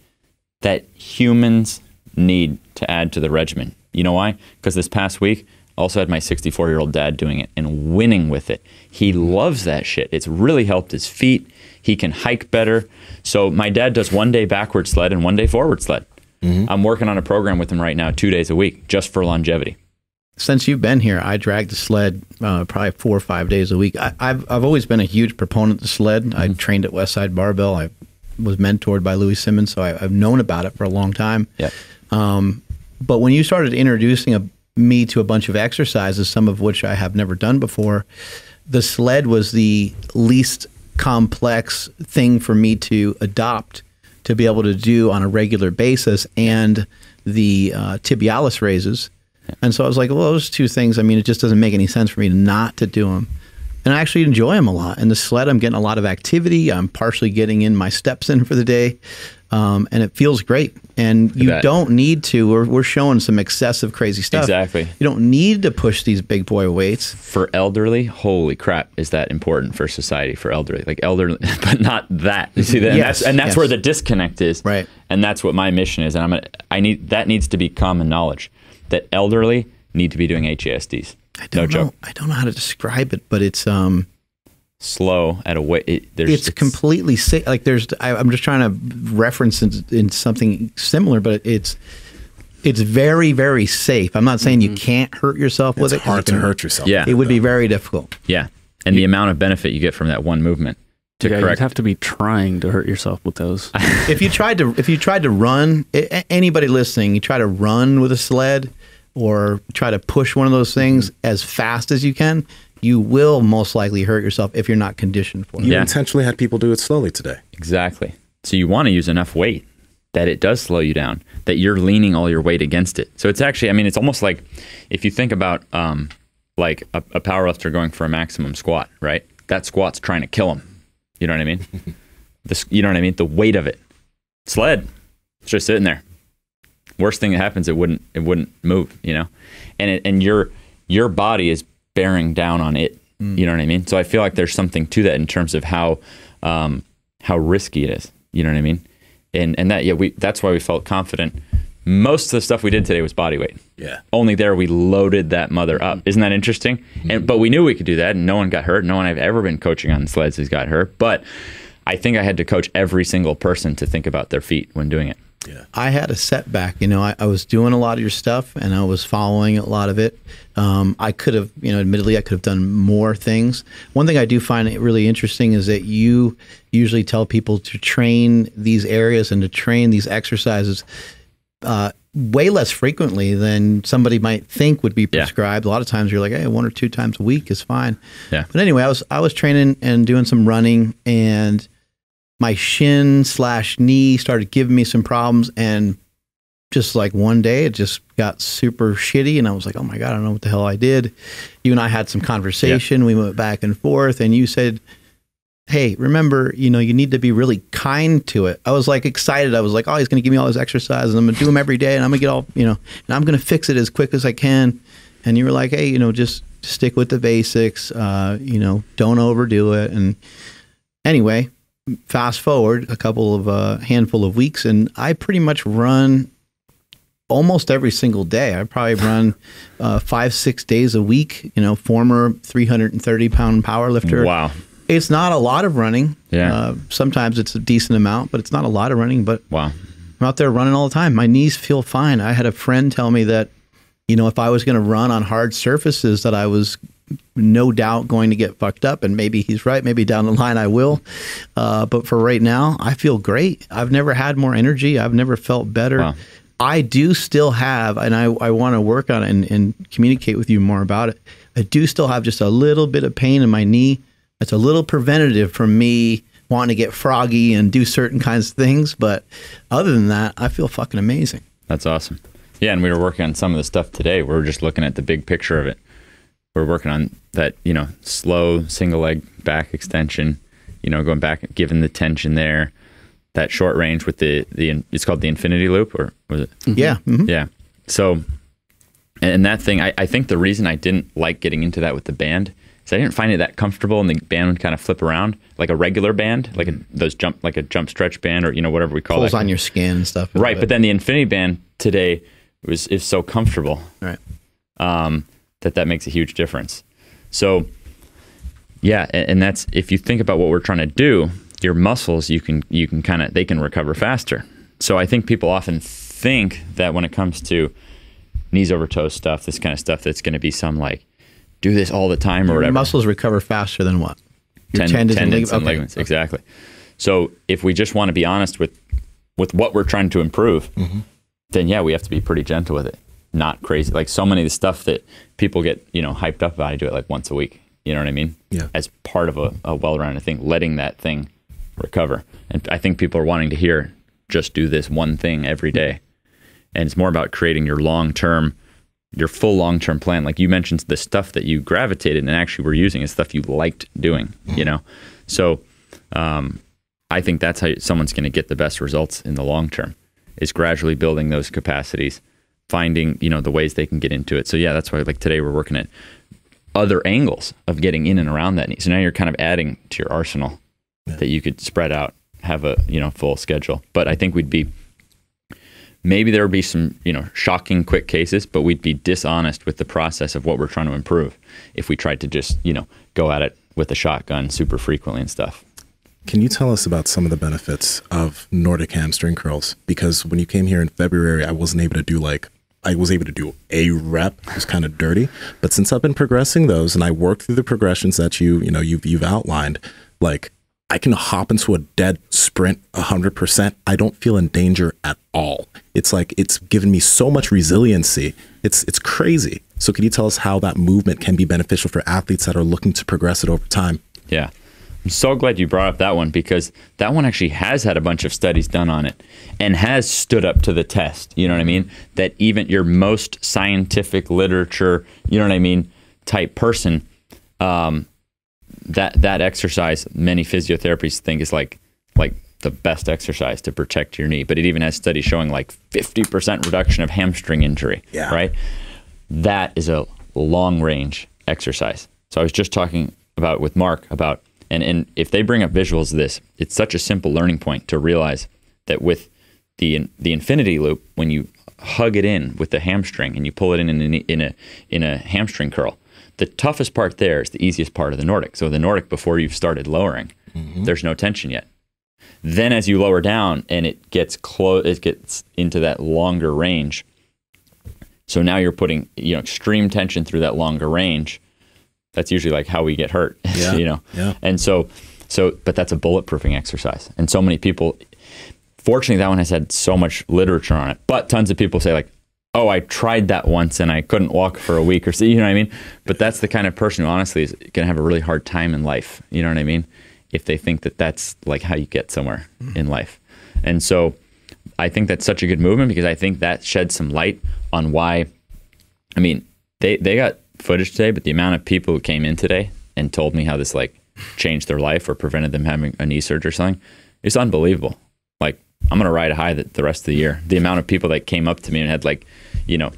that humans need to add to the regimen. You know why? Because this past week, I also had my sixty-four-year-old dad doing it and winning with it. He loves that shit. It's really helped his feet. He can hike better. So my dad does one day backward sled and one day forward sled. Mm-hmm. I'm working on a program with him right now, two days a week, just for longevity. Since you've been here, I dragged the sled uh, probably four or five days a week. I, I've, I've always been a huge proponent of sled. Mm-hmm. I trained at Westside Barbell. I was mentored by Louis Simmons, so I, I've known about it for a long time. Yep. Um, but when you started introducing a, me to a bunch of exercises, some of which I have never done before, the sled was the least complex thing for me to adopt to be able to do on a regular basis, and the uh, tibialis raises. Yeah. And so I was like, well, those two things, I mean, it just doesn't make any sense for me not to do them. And I actually enjoy them a lot. And the sled, I'm getting a lot of activity. I'm partially getting in my steps in for the day. Um, and it feels great. And you don't need to, we're, we're showing some excessive crazy stuff. Exactly. You don't need to push these big boy weights. For elderly, holy crap, is that important for society, for elderly. Like elderly, but not that. You see that? And yes, that's, and that's yes. where the disconnect is. Right. And that's what my mission is. And I'm gonna, I need, that needs to be common knowledge, that elderly need to be doing H A S Ds. I don't no know. Joke. I don't know how to describe it, but it's um, slow at a way. It, there's, it's, it's completely sick. Like there's, I, I'm just trying to reference in, in something similar, but it's it's very very safe. I'm not saying mm-hmm. you can't hurt yourself it's with it. It's hard to hurt yourself. Yeah, it would be very difficult. Yeah, and you, the amount of benefit you get from that one movement. To yeah, correct. You'd have to be trying to hurt yourself with those. If you tried to, if you tried to run, anybody listening, you try to run with a sled, or try to push one of those things as fast as you can, you will most likely hurt yourself if you're not conditioned for it. You yeah. intentionally had people do it slowly today. Exactly. So you want to use enough weight that it does slow you down, that you're leaning all your weight against it. So it's actually, I mean, it's almost like, if you think about um, like a, a powerlifter going for a maximum squat, right? That squat's trying to kill him. You know what I mean? the, you know what I mean? The weight of it. Sled, it's just sitting there. Worst thing that happens, it wouldn't it wouldn't move, you know, and it, and your your body is bearing down on it, mm. you know what I mean. So I feel like there's something to that in terms of how um, how risky it is, you know what I mean, and and that yeah we that's why we felt confident. Most of the stuff we did today was body weight. Yeah. Only there we loaded that mother up. Isn't that interesting? Mm-hmm. And but we knew we could do that, and no one got hurt. No one I've ever been coaching on sleds has got hurt. But I think I had to coach every single person to think about their feet when doing it. Yeah. I had a setback. You know, I, I was doing a lot of your stuff, and I was following a lot of it. Um, I could have, you know, admittedly, I could have done more things. One thing I do find really interesting is that you usually tell people to train these areas and to train these exercises uh, way less frequently than somebody might think would be prescribed. Yeah. A lot of times you're like, hey, one or two times a week is fine. Yeah. But anyway, I was I was training and doing some running, and my shin slash knee started giving me some problems, and just like one day it just got super shitty, and I was like, oh my God, I don't know what the hell I did. You and I had some conversation. Yeah. We went back and forth, and you said, hey, remember, you know, you need to be really kind to it. I was like excited. I was like, oh, he's going to give me all this exercise, and I'm going to do them every day, and I'm going to get all, you know, and I'm going to fix it as quick as I can. And you were like, hey, you know, just stick with the basics, uh, you know, don't overdo it. And anyway, fast forward a couple of uh, handful of weeks, and I pretty much run almost every single day. I probably run uh, five, six days a week. You know, former three hundred thirty pound power lifter. Wow. It's not a lot of running. Yeah. Uh, sometimes it's a decent amount, but it's not a lot of running. But wow, I'm out there running all the time. My knees feel fine. I had a friend tell me that, you know, if I was going to run on hard surfaces, that I was no doubt going to get fucked up, and maybe he's right. Maybe down the line I will. Uh, but for right now, I feel great. I've never had more energy. I've never felt better. Wow. I do still have, and I, I want to work on it and, and communicate with you more about it. I do still have just a little bit of pain in my knee. That's a little preventative from me wanting to get froggy and do certain kinds of things. But other than that, I feel fucking amazing. That's awesome. Yeah, and we were working on some of the stuff today. We were just looking at the big picture of it. We're working on that, you know, slow single leg back extension, you know, going back, giving the tension there, that short range with the, the it's called the infinity loop, or was it? Mm-hmm. Yeah. Mm-hmm. Yeah. So, and that thing, I, I think the reason I didn't like getting into that with the band is I didn't find it that comfortable, and the band would kind of flip around like a regular band, like a, those jump, like a jump stretch band, or, you know, whatever we call it. Pulls on your skin and stuff. Right. But then the infinity band today was, is so comfortable. Right. Um, that that makes a huge difference. So yeah, and, and that's, if you think about what we're trying to do, your muscles, you can you can kind of, they can recover faster. So I think people often think that when it comes to knees over toes stuff, this kind of stuff, that's going to be some like, do this all the time or whatever. Your muscles recover faster than what? Your tendons, tendons and, and ligaments. Okay. Exactly. So if we just want to be honest with, with what we're trying to improve, mm-hmm. then yeah, we have to be pretty gentle with it. Not crazy, like so many of the stuff that people get, you know, hyped up about. I do it like once a week, you know what I mean? Yeah. As part of a, a well-rounded thing, letting that thing recover. And I think people are wanting to hear, just do this one thing every day. And it's more about creating your long-term, your full long-term plan. Like you mentioned, the stuff that you gravitated and actually were using is stuff you liked doing, mm-hmm. you know? So um, I think that's how someone's gonna get the best results in the long term, is gradually building those capacities, finding, you know, the ways they can get into it. So yeah, that's why like today we're working at other angles of getting in and around that knee. So now you're kind of adding to your arsenal yeah. that you could spread out, have a, you know, full schedule. But I think we'd be, maybe there would be some, you know, shocking quick cases, but we'd be dishonest with the process of what we're trying to improve if we tried to just, you know, go at it with a shotgun super frequently and stuff. Can you tell us about some of the benefits of Nordic hamstring curls? Because when you came here in February, I wasn't able to do like, I was able to do a rep. It was kind of dirty. But since I've been progressing those and I worked through the progressions that you, you know, you've, you've outlined, like I can hop into a dead sprint one hundred percent. I don't feel in danger at all. It's like, it's given me so much resiliency. It's, it's crazy. So can you tell us how that movement can be beneficial for athletes that are looking to progress it over time? Yeah. I'm so glad you brought up that one, because that one actually has had a bunch of studies done on it and has stood up to the test. You know what I mean? That even your most scientific literature, you know what I mean, type person, um, that that exercise, many physiotherapists think is like like the best exercise to protect your knee. But it even has studies showing like fifty percent reduction of hamstring injury, yeah. right? That is a long range exercise. So I was just talking about with Mark about, And, and if they bring up visuals of this, it's such a simple learning point to realize that with the the infinity loop, when you hug it in with the hamstring and you pull it in in, in a in a hamstring curl, the toughest part there is the easiest part of the Nordic. So the Nordic, before you've started lowering, mm-hmm. there's no tension yet. Then as you lower down and it gets close, it gets into that longer range. So now you're putting, you know, extreme tension through that longer range. That's usually like how we get hurt, yeah, you know? Yeah. And so, so, but that's a bulletproofing exercise. And so many people, fortunately that one has had so much literature on it, but tons of people say like, oh, I tried that once and I couldn't walk for a week or so, you know what I mean? But that's the kind of person who honestly is gonna have a really hard time in life, you know what I mean? If they think that that's like how you get somewhere mm-hmm. in life. And so I think that's such a good movement, because I think that sheds some light on why, I mean, they, they got footage today, but the amount of people who came in today and told me how this like changed their life or prevented them having a knee surgery or something, it's unbelievable. Like I'm gonna ride high that the rest of the year, the amount of people that came up to me and had like, you know,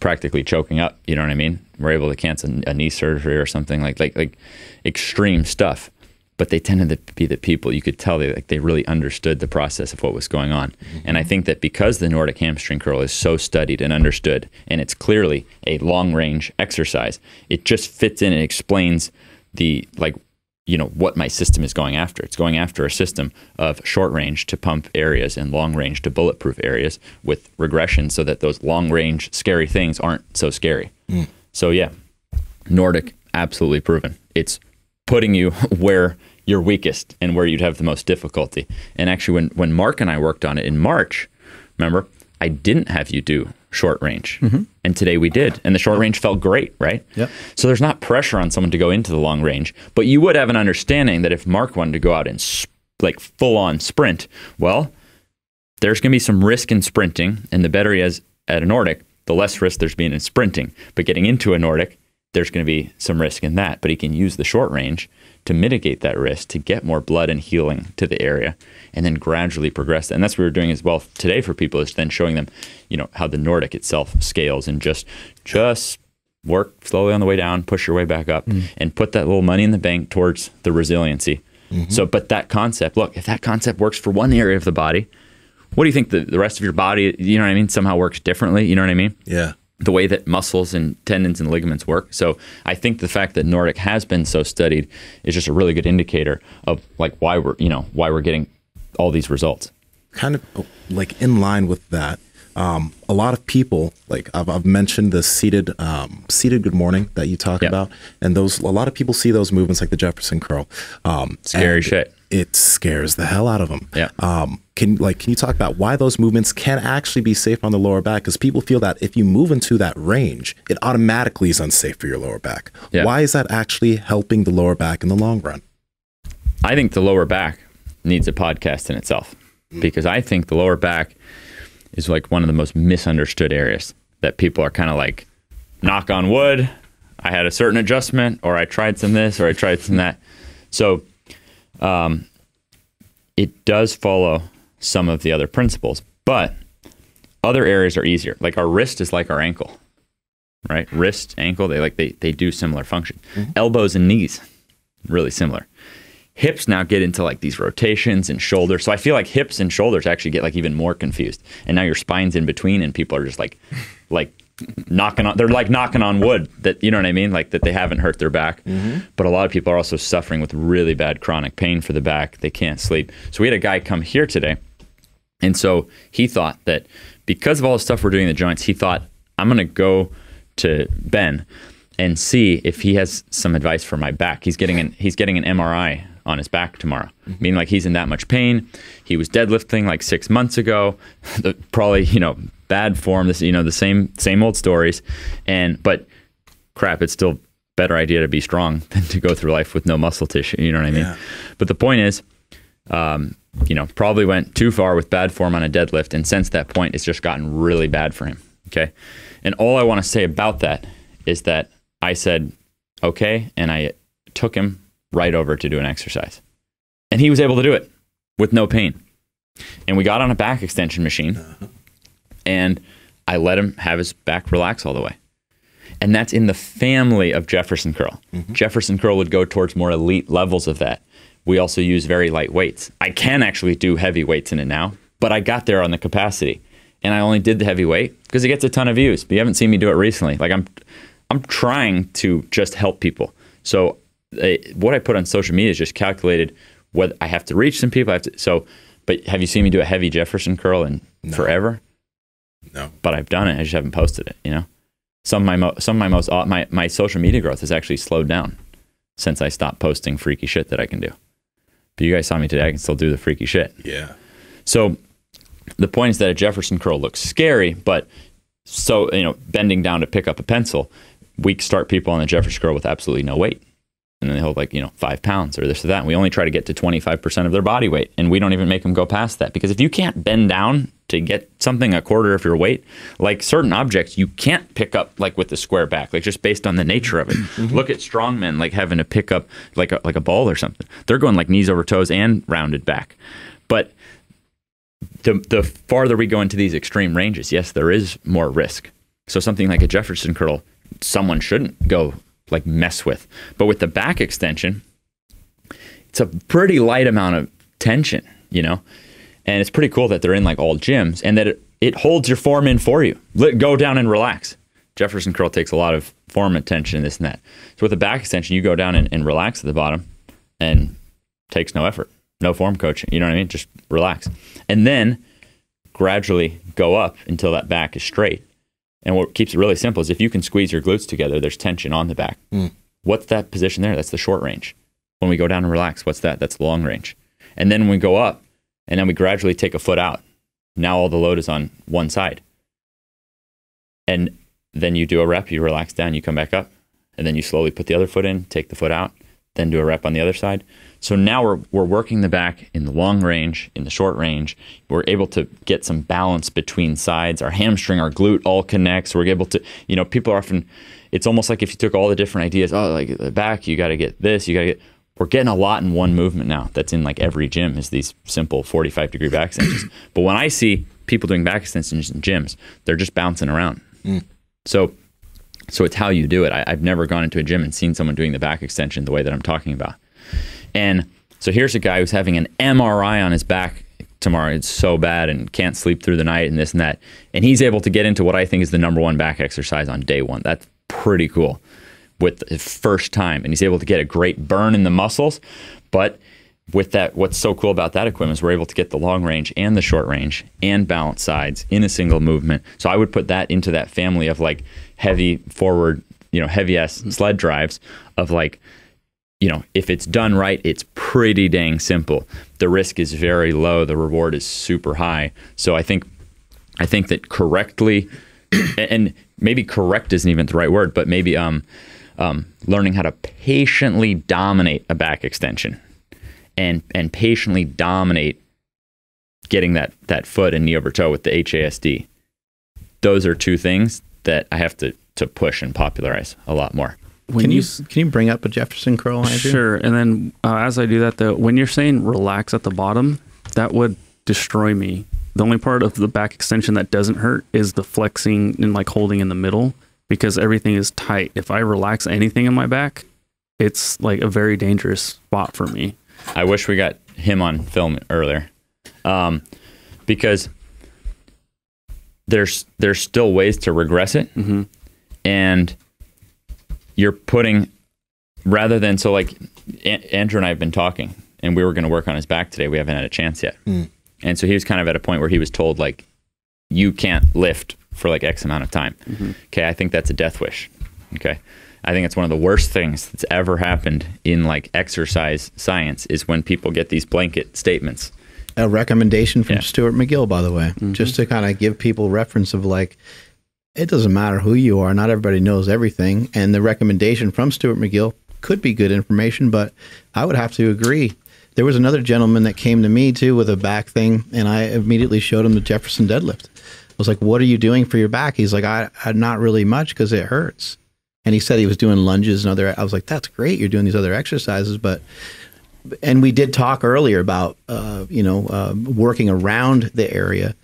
practically choking up, you know what I mean, were able to cancel a knee surgery or something, like like like extreme stuff. But they tended to be the people you could tell they like they really understood the process of what was going on. Mm-hmm. And I think that because the Nordic hamstring curl is so studied and understood, and it's clearly a long range exercise, it just fits in and explains the like, you know, what my system is going after. It's going after a system of short range to pump areas and long range to bulletproof areas with regression, so that those long range scary things aren't so scary. Mm. So yeah, Nordic absolutely proven. It's putting you where you're weakest and where you'd have the most difficulty. And actually, when, when Mark and I worked on it in March, remember, I didn't have you do short range. Mm-hmm. And today we did. And the short range felt great, right? Yep. So there's not pressure on someone to go into the long range. But you would have an understanding that if Mark wanted to go out and sp- like full-on sprint, well, there's going to be some risk in sprinting. And the better he is at a Nordic, the less risk there's being in sprinting. But getting into a Nordic, there's going to be some risk in that. But he can use the short range to mitigate that risk, to get more blood and healing to the area, and then gradually progress. And that's what we're doing as well today for people, is then showing them, you know, how the Nordic itself scales, and just just work slowly on the way down, push your way back up, mm-hmm. and put that little money in the bank towards the resiliency. Mm-hmm. So, but that concept, look, if that concept works for one area of the body, what do you think the, the rest of your body, you know what I mean, somehow works differently, you know what I mean? Yeah. The way that muscles and tendons and ligaments work. So I think the fact that Nordic has been so studied is just a really good indicator of like why we're, you know, why we're getting all these results. Kind of like in line with that, um, a lot of people, like I've, I've mentioned the seated, um, seated good morning that you talk yep. about, and those, a lot of people see those movements like the Jefferson curl. Um, Scary shit. It scares the hell out of them. Yeah. Um, can like can you talk about why those movements can actually be safe on the lower back? Because people feel that if you move into that range, it automatically is unsafe for your lower back. Yeah. Why is that actually helping the lower back in the long run? I think the lower back needs a podcast in itself, mm. because I think the lower back is like one of the most misunderstood areas that people are kind of like, knock on wood, I had a certain adjustment, or I tried some this, or I tried some that. So Um, it does follow some of the other principles, but other areas are easier. Like our wrist is like our ankle, right? Wrist, ankle, they like they, they do similar function. Mm-hmm. Elbows and knees, really similar. Hips now get into like these rotations and shoulders. So I feel like hips and shoulders actually get like even more confused. And now your spine's in between, and people are just like, like knocking on, they're like knocking on wood that, you know what I mean? Like that they haven't hurt their back. Mm-hmm. But a lot of people are also suffering with really bad chronic pain for the back. They can't sleep. So we had a guy come here today. And so he thought that because of all the stuff we're doing in the joints, he thought, I'm going to go to Ben and see if he has some advice for my back. He's getting an, he's getting an M R I on his back tomorrow. Mm-hmm. Meaning like he's in that much pain. He was deadlifting like six months ago, the, probably, you know, bad form, this, you know, the same, same old stories. And, but crap, it's still better idea to be strong than to go through life with no muscle tissue. You know what I mean? Yeah. But the point is, um, you know, probably went too far with bad form on a deadlift. And since that point, it's just gotten really bad for him. Okay. And all I want to say about that is that I said, okay. And I took him right over to do an exercise, and he was able to do it with no pain. And we got on a back extension machine, uh-huh. and I let him have his back relax all the way. And that's in the family of Jefferson curl. Mm-hmm. Jefferson curl would go towards more elite levels of that. We also use very light weights. I can actually do heavy weights in it now, but I got there on the capacity, and I only did the heavy weight because it gets a ton of views. But you haven't seen me do it recently. Like I'm, I'm trying to just help people. So I, what I put on social media is just calculated what I have to reach some people. I have to, so, but have you seen me do a heavy Jefferson curl in no. forever? No. But I've done it. I just haven't posted it. You know, some of my mo- some of my most my my social media growth has actually slowed down since I stopped posting freaky shit that I can do. But you guys saw me today. I can still do the freaky shit. Yeah. So the point is that a Jefferson curl looks scary, but so you know, bending down to pick up a pencil, we start people on the Jefferson curl with absolutely no weight. And they hold like, you know, five pounds or this or that. And we only try to get to twenty-five percent of their body weight. And we don't even make them go past that. Because if you can't bend down to get something a quarter of your weight, like certain objects you can't pick up like with the square back, like just based on the nature of it. Mm-hmm. Look at strongmen like having to pick up like a, like a ball or something. They're going like knees over toes and rounded back. But the, the farther we go into these extreme ranges, yes, there is more risk. So something like a Jefferson curl, someone shouldn't go like mess with. But with the back extension, it's a pretty light amount of tension, you know, and it's pretty cool that they're in like all gyms and that it, it holds your form in for you. Let go down and relax. Jefferson curl takes a lot of form and tension, this and that. So with the back extension, you go down and, and relax at the bottom, and takes no effort, no form coaching. You know what I mean? Just relax. And then gradually go up until that back is straight. And what keeps it really simple is if you can squeeze your glutes together, there's tension on the back. Mm. What's that position there? That's the short range. When we go down and relax, what's that? That's the long range. And then when we go up, and then we gradually take a foot out. Now all the load is on one side. And then you do a rep, you relax down, you come back up, and then you slowly put the other foot in, take the foot out, then do a rep on the other side. So now we're, we're working the back in the long range, in the short range. We're able to get some balance between sides. Our hamstring, our glute all connects. We're able to, you know, people are often, it's almost like if you took all the different ideas, oh, like the back, you got to get this, you got to get, we're getting a lot in one movement now. That's in like every gym is these simple forty-five degree back extensions. But when I see people doing back extensions in gyms, they're just bouncing around. Mm. So so it's how you do it. I, I've never gone into a gym and seen someone doing the back extension the way that I'm talking about. And so here's a guy who's having an M R I on his back tomorrow. It's so bad and can't sleep through the night and this and that. And he's able to get into what I think is the number one back exercise on day one. That's pretty cool with the first time. And he's able to get a great burn in the muscles. But with that, what's so cool about that equipment is we're able to get the long range and the short range and balance sides in a single movement. So I would put that into that family of like heavy forward, you know, heavy ass sled drives of like, you know, if it's done right, it's pretty dang simple. The risk is very low. The reward is super high. So I think, I think that correctly, and maybe correct isn't even the right word, but maybe um, um, learning how to patiently dominate a back extension. And, and patiently dominate getting that, that foot and knee over toe with the H A S D. Those are two things that I have to, to push and popularize a lot more. When can you, you can you bring up a Jefferson curl? Andrew? Sure. And then uh, as I do that, though, when you're saying relax at the bottom, that would destroy me. The only part of the back extension that doesn't hurt is the flexing and like holding in the middle because everything is tight. If I relax anything in my back, it's like a very dangerous spot for me. I wish we got him on film earlier, um, because there's there's still ways to regress it, mm-hmm. and you're putting rather than so like a Andrew and I have been talking, and we were going to work on his back today. We haven't had a chance yet, mm. and so he was kind of at a point where he was told like, you can't lift for like X amount of time. Mm-hmm. Okay, I think that's a death wish. Okay. I think it's one of the worst things that's ever happened in like exercise science is when people get these blanket statements. A recommendation from yeah. Stuart McGill, by the way, mm-hmm. just to kind of give people reference of like, it doesn't matter who you are. Not everybody knows everything. And the recommendation from Stuart McGill could be good information, but I would have to agree. There was another gentleman that came to me too with a back thing. And I immediately showed him the Jefferson deadlift. I was like, what are you doing for your back? He's like, I, I not really much because it hurts. And he said he was doing lunges and other, I was like, that's great. You're doing these other exercises. But, and we did talk earlier about, uh, you know, uh, working around the area.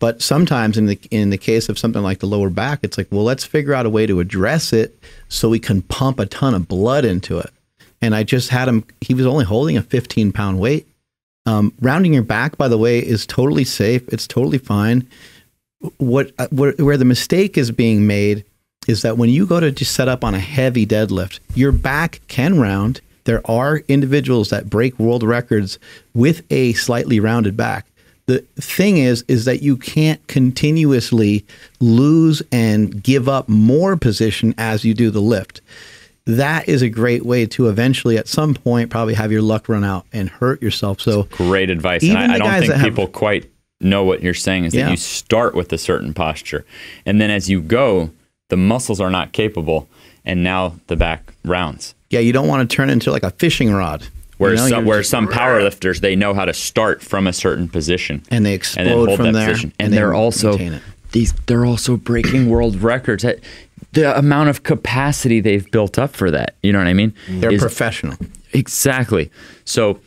But sometimes in the, in the case of something like the lower back, it's like, well, let's figure out a way to address it so we can pump a ton of blood into it. And I just had him, he was only holding a fifteen pound weight. Um, rounding your back, by the way, is totally safe. It's totally fine. What, what where the mistake is being made is that when you go to just set up on a heavy deadlift, your back can round. There are individuals that break world records with a slightly rounded back. The thing is, is that you can't continuously lose and give up more position as you do the lift. That is a great way to eventually, at some point, probably have your luck run out and hurt yourself. So great advice. And I, I don't think people have, quite know what you're saying is that yeah. you start with a certain posture. And then as you go, the muscles are not capable, and now the back rounds. Yeah, you don't want to turn into like a fishing rod. Where, you know, some, where some power lifters, they know how to start from a certain position. And they explode and then hold from that there. Position. And, and they're also these. They're also breaking world records. The amount of capacity they've built up for that, you know what I mean? They're is, professional. Exactly. So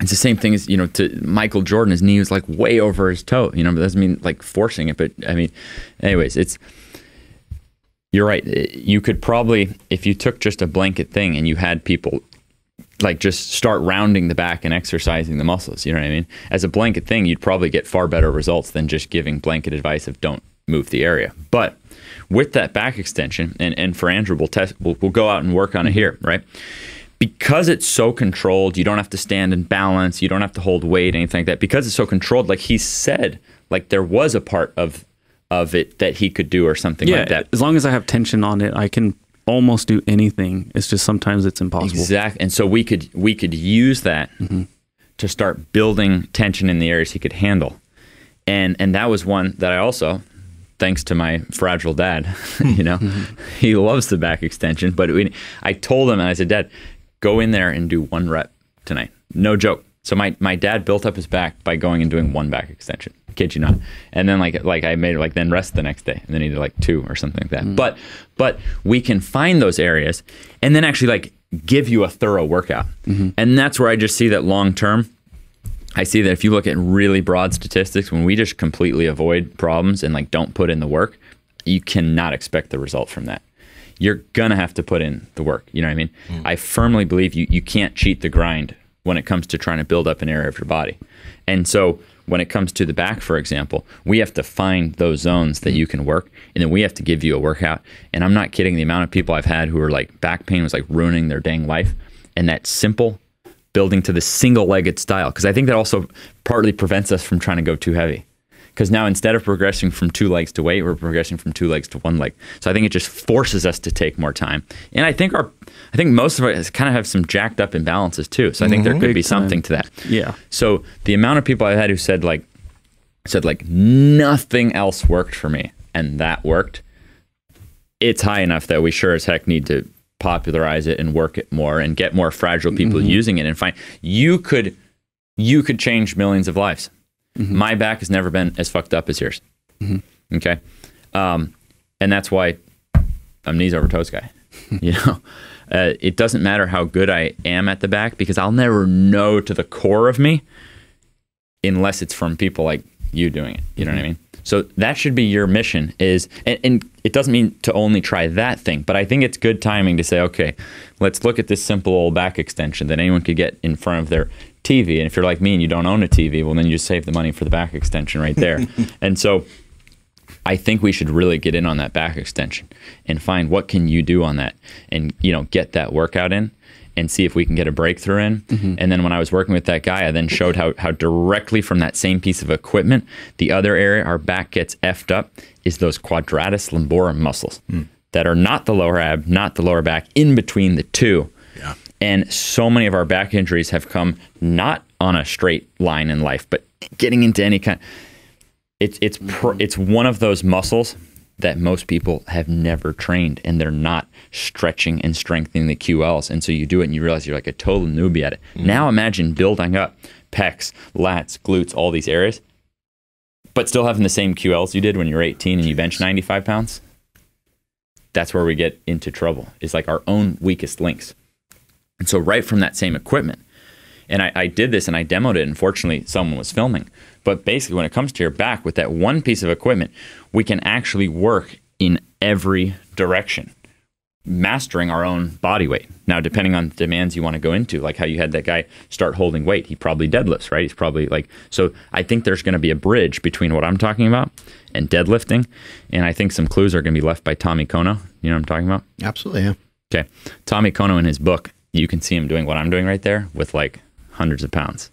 it's the same thing as, you know, to Michael Jordan, his knee was like way over his toe. You know, but that doesn't mean like forcing it, but I mean, anyways, it's... You're right. You could probably, if you took just a blanket thing and you had people like just start rounding the back and exercising the muscles, you know what I mean? As a blanket thing, you'd probably get far better results than just giving blanket advice of don't move the area. But with that back extension, and, and for Andrew, we'll, test, we'll, we'll go out and work on it here, right? Because it's so controlled, you don't have to stand and balance, you don't have to hold weight, anything like that. Because it's so controlled, like he said, like there was a part of of it that he could do or something yeah, like that. As long as I have tension on it, I can almost do anything. It's just sometimes it's impossible. Exactly. And so we could we could use that mm-hmm. to start building tension in the areas he could handle. And and that was one that I also, thanks to my fragile dad, you know, he loves the back extension. But we, I told him, and I said, Dad, go in there and do one rep tonight. No joke. So my, my dad built up his back by going and doing one back extension. Kid you not. And then like like I made it like then rest the next day, and then he did like two or something like that. Mm. But but we can find those areas and then actually like give you a thorough workout. Mm-hmm. And that's where I just see that long term. I see that if you look at really broad statistics, when we just completely avoid problems and like don't put in the work, you cannot expect the result from that. You're gonna have to put in the work. You know what I mean? Mm. I firmly believe you you can't cheat the grind when it comes to trying to build up an area of your body. And so when it comes to the back, for example, we have to find those zones that you can work, and then we have to give you a workout. And I'm not kidding, the amount of people I've had who are like, back pain was like ruining their dang life. And that simple building to the single-legged style, because I think that also partly prevents us from trying to go too heavy. Because now instead of progressing from two legs to weight, we're progressing from two legs to one leg. So I think it just forces us to take more time. And I think our, I think most of us kind of have some jacked up imbalances too. So I think mm-hmm. there could be something to that. Yeah. So the amount of people I had who said like, said like nothing else worked for me, and that worked. It's high enough that we sure as heck need to popularize it and work it more and get more fragile people mm-hmm. using it and find you could, you could change millions of lives. Mm-hmm. My back has never been as fucked up as yours. Mm-hmm. Okay. Um, and that's why I'm knees over toes guy. You know, uh, it doesn't matter how good I am at the back, because I'll never know to the core of me unless it's from people like you doing it. You know mm-hmm. what I mean? So that should be your mission is, and, and it doesn't mean to only try that thing, but I think it's good timing to say, okay, let's look at this simple old back extension that anyone could get in front of their T V. And if you're like me and you don't own a T V, well, then you just save the money for the back extension right there. And so I think we should really get in on that back extension and find what can you do on that, and, you know, get that workout in and see if we can get a breakthrough in. Mm-hmm. And then when I was working with that guy, I then showed how, how directly from that same piece of equipment, the other area our back gets effed up is those quadratus lumborum muscles mm. that are not the lower ab, not the lower back, in between the two. Yeah. And so many of our back injuries have come not on a straight line in life, but getting into any kind. It's it's pr- it's one of those muscles that most people have never trained, and they're not stretching and strengthening the Q Ls. And so you do it and you realize you're like a total newbie at it. Mm-hmm. Now imagine building up pecs, lats, glutes, all these areas, but still having the same Q Ls you did when you were eighteen and you bench ninety-five pounds. That's where we get into trouble. It's like our own weakest links. And so right from that same equipment, and I, I did this and I demoed it, and fortunately someone was filming, but basically when it comes to your back with that one piece of equipment, we can actually work in every direction, mastering our own body weight. Now, depending on the demands you want to go into, like how you had that guy start holding weight, he probably deadlifts, right? He's probably like, so I think there's going to be a bridge between what I'm talking about and deadlifting. And I think some clues are going to be left by Tommy Kono. You know what I'm talking about? Absolutely. Yeah. Okay. Tommy Kono in his book, you can see him doing what I'm doing right there with like hundreds of pounds.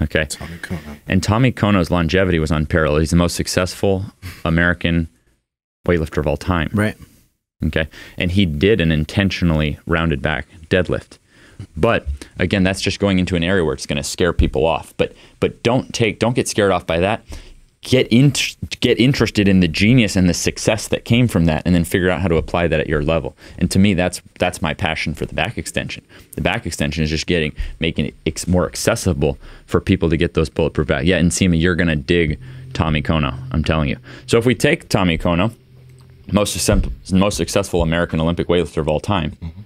Okay. Tommy Kono. And Tommy Kono's longevity was unparalleled. He's the most successful American weightlifter of all time. Right. Okay. And he did an intentionally rounded back deadlift. But again, that's just going into an area where it's going to scare people off. But but don't take don't get scared off by that. Get in, get interested in the genius and the success that came from that, and then figure out how to apply that at your level. And to me, that's that's my passion for the back extension. The back extension is just getting making it more accessible for people to get those bulletproof back. Yeah, and Nsima, you're gonna dig Tommy Kono. I'm telling you. So if we take Tommy Kono, most most successful American Olympic weightlifter of all time. Mm-hmm.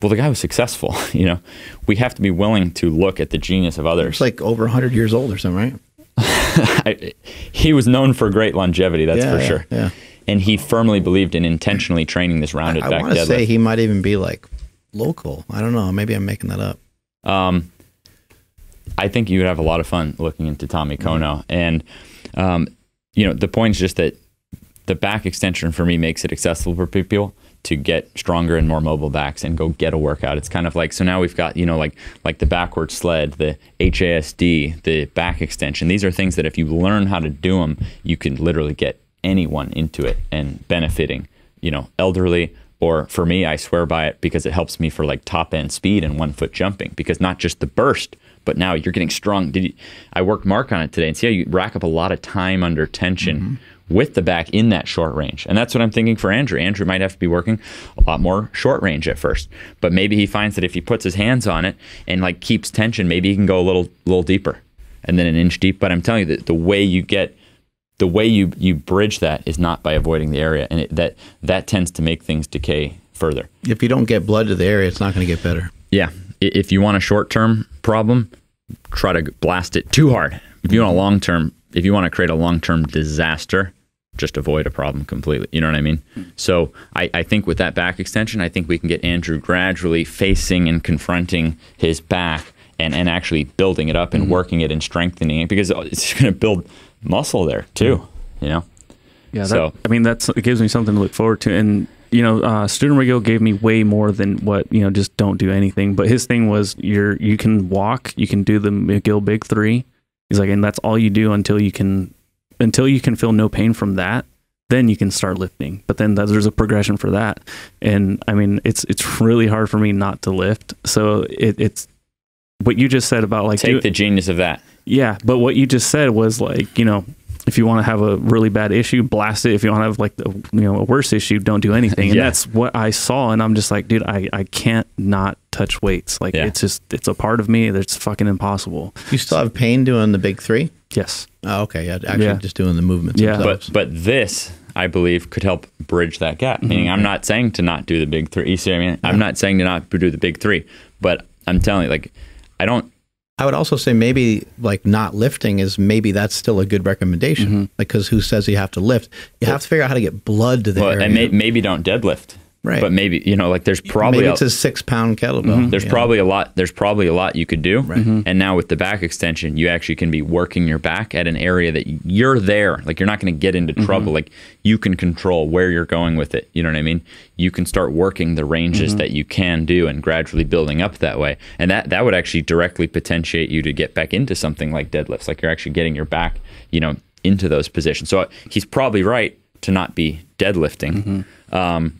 Well, the guy was successful, you know. We have to be willing to look at the genius of others. It's like over one hundred years old or something, right? I, he was known for great longevity, that's yeah, for sure. Yeah, yeah. And he firmly believed in intentionally training this rounded I, I back deadlift. I want to say he might even be like local. I don't know. Maybe I'm making that up. Um, I think you would have a lot of fun looking into Tommy Kono. And, um, you know, the point is just that the back extension for me makes it accessible for people to get stronger and more mobile backs and go get a workout. It's kind of like, so now we've got, you know, like like the backward sled, the H A S D, the back extension. These are things that if you learn how to do them, you can literally get anyone into it and benefiting, you know, elderly, Or for me, I swear by it because it helps me for like top end speed and one foot jumping, because not just the burst, but now you're getting strong. Did you, I worked Mark on it today and see how you rack up a lot of time under tension mm-hmm. with the back in that short range. And that's what I'm thinking for Andrew. Andrew might have to be working a lot more short range at first, but maybe he finds that if he puts his hands on it and like keeps tension, maybe he can go a little, little deeper and then an inch deep. But I'm telling you that the way you get The way you, you bridge that is not by avoiding the area, and it, that that tends to make things decay further. If you don't get blood to the area, it's not going to get better. Yeah. If you want a short-term problem, try to blast it too hard. If you want a long-term, if you want to create a long-term disaster, just avoid a problem completely. You know what I mean? So I, I think with that back extension, I think we can get Andrew gradually facing and confronting his back and, and actually building it up and mm-hmm. working it and strengthening it, because it's going to build muscle there too, you know. Yeah, that, so I mean, that's it gives me something to look forward to. And you know, uh Stuart McGill gave me way more than what, you know, just don't do anything. But his thing was you're you can walk, you can do the McGill big three. He's like, and that's all you do until you can until you can feel no pain from that. Then you can start lifting. But then there's a progression for that. And I mean, it's it's really hard for me not to lift. So it, it's what you just said about like take do, the genius of that. Yeah, but what you just said was like, you know, if you want to have a really bad issue, blast it. If you want to have like, the, you know, a worse issue, don't do anything. And yeah. that's what I saw. And I'm just like, dude, I, I can't not touch weights. Like, yeah. it's just, it's a part of me that's fucking impossible. You still have pain doing the big three? Yes. Oh, okay. Yeah, actually yeah. just doing the movements. Yeah. But, but this, I believe, could help bridge that gap. Meaning mm-hmm. I'm not saying to not do the big three. You see what I mean? Yeah. I'm not saying to not do the big three, but I'm telling you, like, I don't. I would also say maybe like not lifting is maybe that's still a good recommendation. Mm-hmm. Like, because who says you have to lift? You well, have to figure out how to get blood to the well, area. And may, maybe don't deadlift. Right. But maybe, you know, like there's probably maybe it's a, a six pound kettlebell. Mm-hmm. There's probably know. a lot. There's probably a lot you could do. Right. Mm-hmm. And now with the back extension, you actually can be working your back at an area that you're there. Like, you're not going to get into mm-hmm. trouble. Like, you can control where you're going with it. You know what I mean? You can start working the ranges mm-hmm. that you can do and gradually building up that way. And that, that would actually directly potentiate you to get back into something like deadlifts. Like, you're actually getting your back, you know, into those positions. So he's probably right to not be deadlifting. Mm-hmm. Um,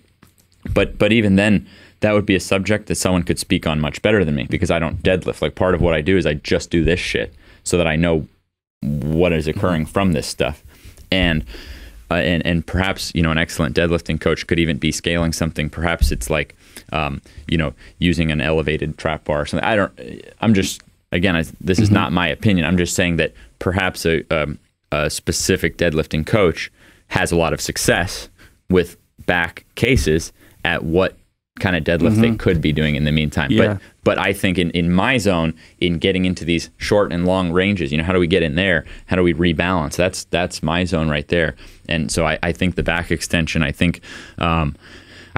But but even then, that would be a subject that someone could speak on much better than me, because I don't deadlift. Like, part of what I do is I just do this shit so that I know what is occurring from this stuff. And uh, and and perhaps, you know, an excellent deadlifting coach could even be scaling something. Perhaps it's like, um, you know, using an elevated trap bar or something. I don't, I'm just, again, I, this is mm-hmm. not my opinion. I'm just saying that perhaps a, a, a specific deadlifting coach has a lot of success with back cases at what kind of deadlift mm-hmm. they could be doing in the meantime. Yeah. But but I think in, in my zone, in getting into these short and long ranges, you know, how do we get in there? How do we rebalance? That's that's my zone right there. And so I, I think the back extension, I think um,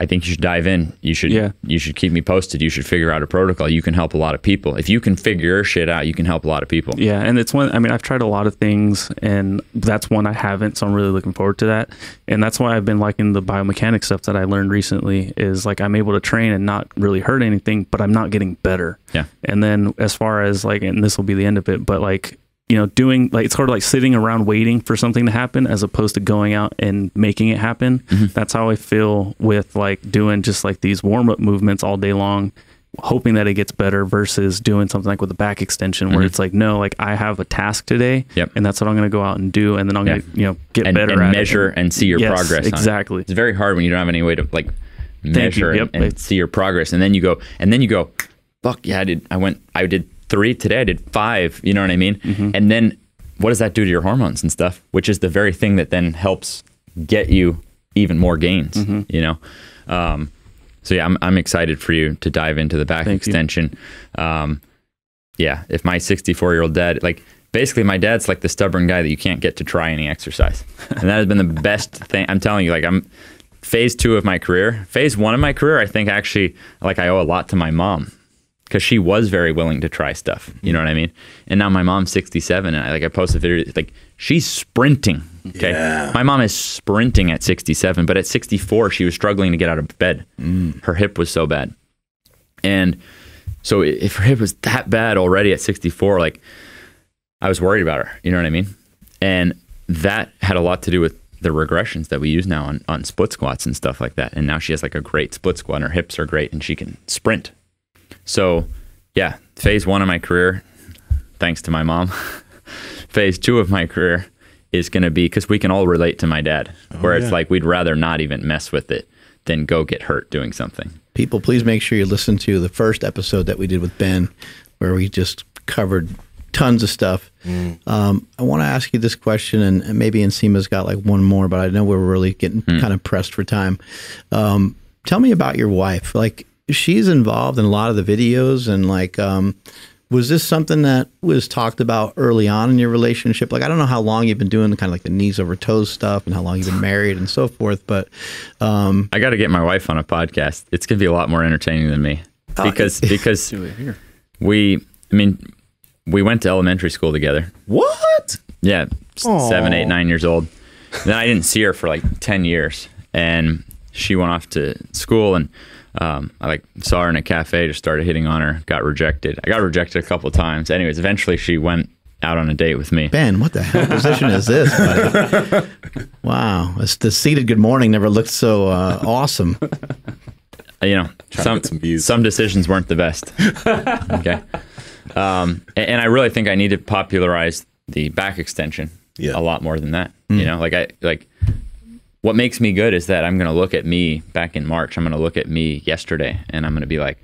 I think you should dive in. You should yeah. you should keep me posted. You should figure out a protocol. You can help a lot of people. If you can figure your shit out, you can help a lot of people. Yeah, and it's one, I mean, I've tried a lot of things, and that's one I haven't, so I'm really looking forward to that. And that's why I've been liking the biomechanics stuff that I learned recently, is like I'm able to train and not really hurt anything, but I'm not getting better. Yeah. And then as far as like, and this will be the end of it, but like, you know, doing like, it's sort of like sitting around waiting for something to happen as opposed to going out and making it happen. Mm-hmm. That's how I feel with like doing just like these warm up movements all day long, hoping that it gets better, versus doing something like with the back extension where mm-hmm. it's like, no, like I have a task today yep. and that's what I'm going to go out and do. And then I'm yeah. going to, you know, get and, better and at measure it. and see your yes, progress. Exactly. On it. It's very hard when you don't have any way to like measure yep. and, and see your progress. And then you go, and then you go, fuck yeah, I did. I went, I did three today, I did five, you know what I mean? Mm-hmm. And then what does that do to your hormones and stuff, which is the very thing that then helps get you even more gains, mm-hmm. you know? Um, so yeah, I'm, I'm excited for you to dive into the back Thank extension. You. Um, yeah, if my sixty-four year old dad, like basically my dad's like the stubborn guy that you can't get to try any exercise. And that has been the best thing. I'm telling you, like I'm phase two of my career, phase one of my career, I think actually like I owe a lot to my mom, because she was very willing to try stuff, you know what I mean? And now my mom's sixty-seven, and I like I posted a video, like she's sprinting, okay? Yeah. My mom is sprinting at sixty-seven, but at sixty-four, she was struggling to get out of bed. Mm. Her hip was so bad. And so if her hip was that bad already at sixty-four, like I was worried about her, you know what I mean? And that had a lot to do with the regressions that we use now on, on split squats and stuff like that. And now she has like a great split squat and her hips are great and she can sprint. So yeah, phase one of my career, thanks to my mom, phase two of my career is going to be, because we can all relate to my dad, oh, where yeah. it's like we'd rather not even mess with it than go get hurt doing something. People, please make sure you listen to the first episode that we did with Ben, where we just covered tons of stuff. Mm. Um, I want to ask you this question, and, and maybe Nsima's got like one more, but I know we're really getting mm. kind of pressed for time. Um, tell me about your wife. Like, she's involved in a lot of the videos, and like, um, was this something that was talked about early on in your relationship? Like, I don't know how long you've been doing the kind of like the knees over toes stuff and how long you've been married and so forth, but um, I got to get my wife on a podcast. It's going to be a lot more entertaining than me because, uh, because we, I mean, we went to elementary school together. What? Yeah. Aww. Seven, eight, nine years old. Then I didn't see her for like ten years. And she went off to school, and um, I like saw her in a cafe, just started hitting on her, got rejected. I got rejected a couple of times. Anyways, eventually she went out on a date with me. Ben, what the hell position is this? Wow. It's the seated good morning never looked so uh, awesome. You know, some, some, some decisions weren't the best. Okay. Um, and, and I really think I need to popularize the back extension yeah. a lot more than that. Mm. You know, like I, like what makes me good is that I'm going to look at me back in March. I'm going to look at me yesterday and I'm going to be like,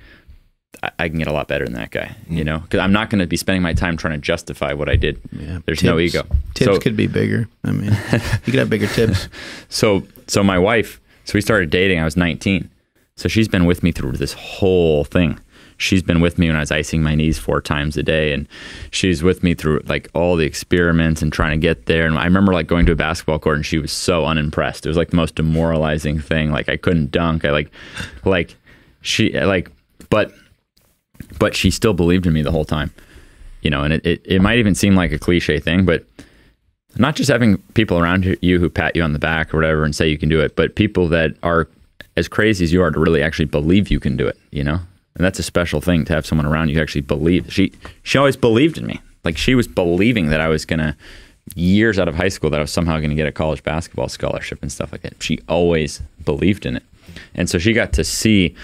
I, I can get a lot better than that guy, mm. you know, because I'm not going to be spending my time trying to justify what I did. Yeah. There's tips, no ego. Tips so, could be bigger. I mean, you could have bigger tips. So, so my wife, so we started dating, I was nineteen. So she's been with me through this whole thing. She's been with me when I was icing my knees four times a day, and she's with me through like all the experiments and trying to get there. And I remember like going to a basketball court and she was so unimpressed. It was like the most demoralizing thing. Like I couldn't dunk. I like, like she like, but, but she still believed in me the whole time, you know, and it, it, it might even seem like a cliche thing, but not just having people around you who pat you on the back or whatever and say you can do it, but people that are as crazy as you are to really actually believe you can do it, you know? And that's a special thing to have someone around you who actually believe. She she always believed in me. Like she was believing that I was going to, years out of high school, that I was somehow going to get a college basketball scholarship and stuff like that. She always believed in it. And so she got to see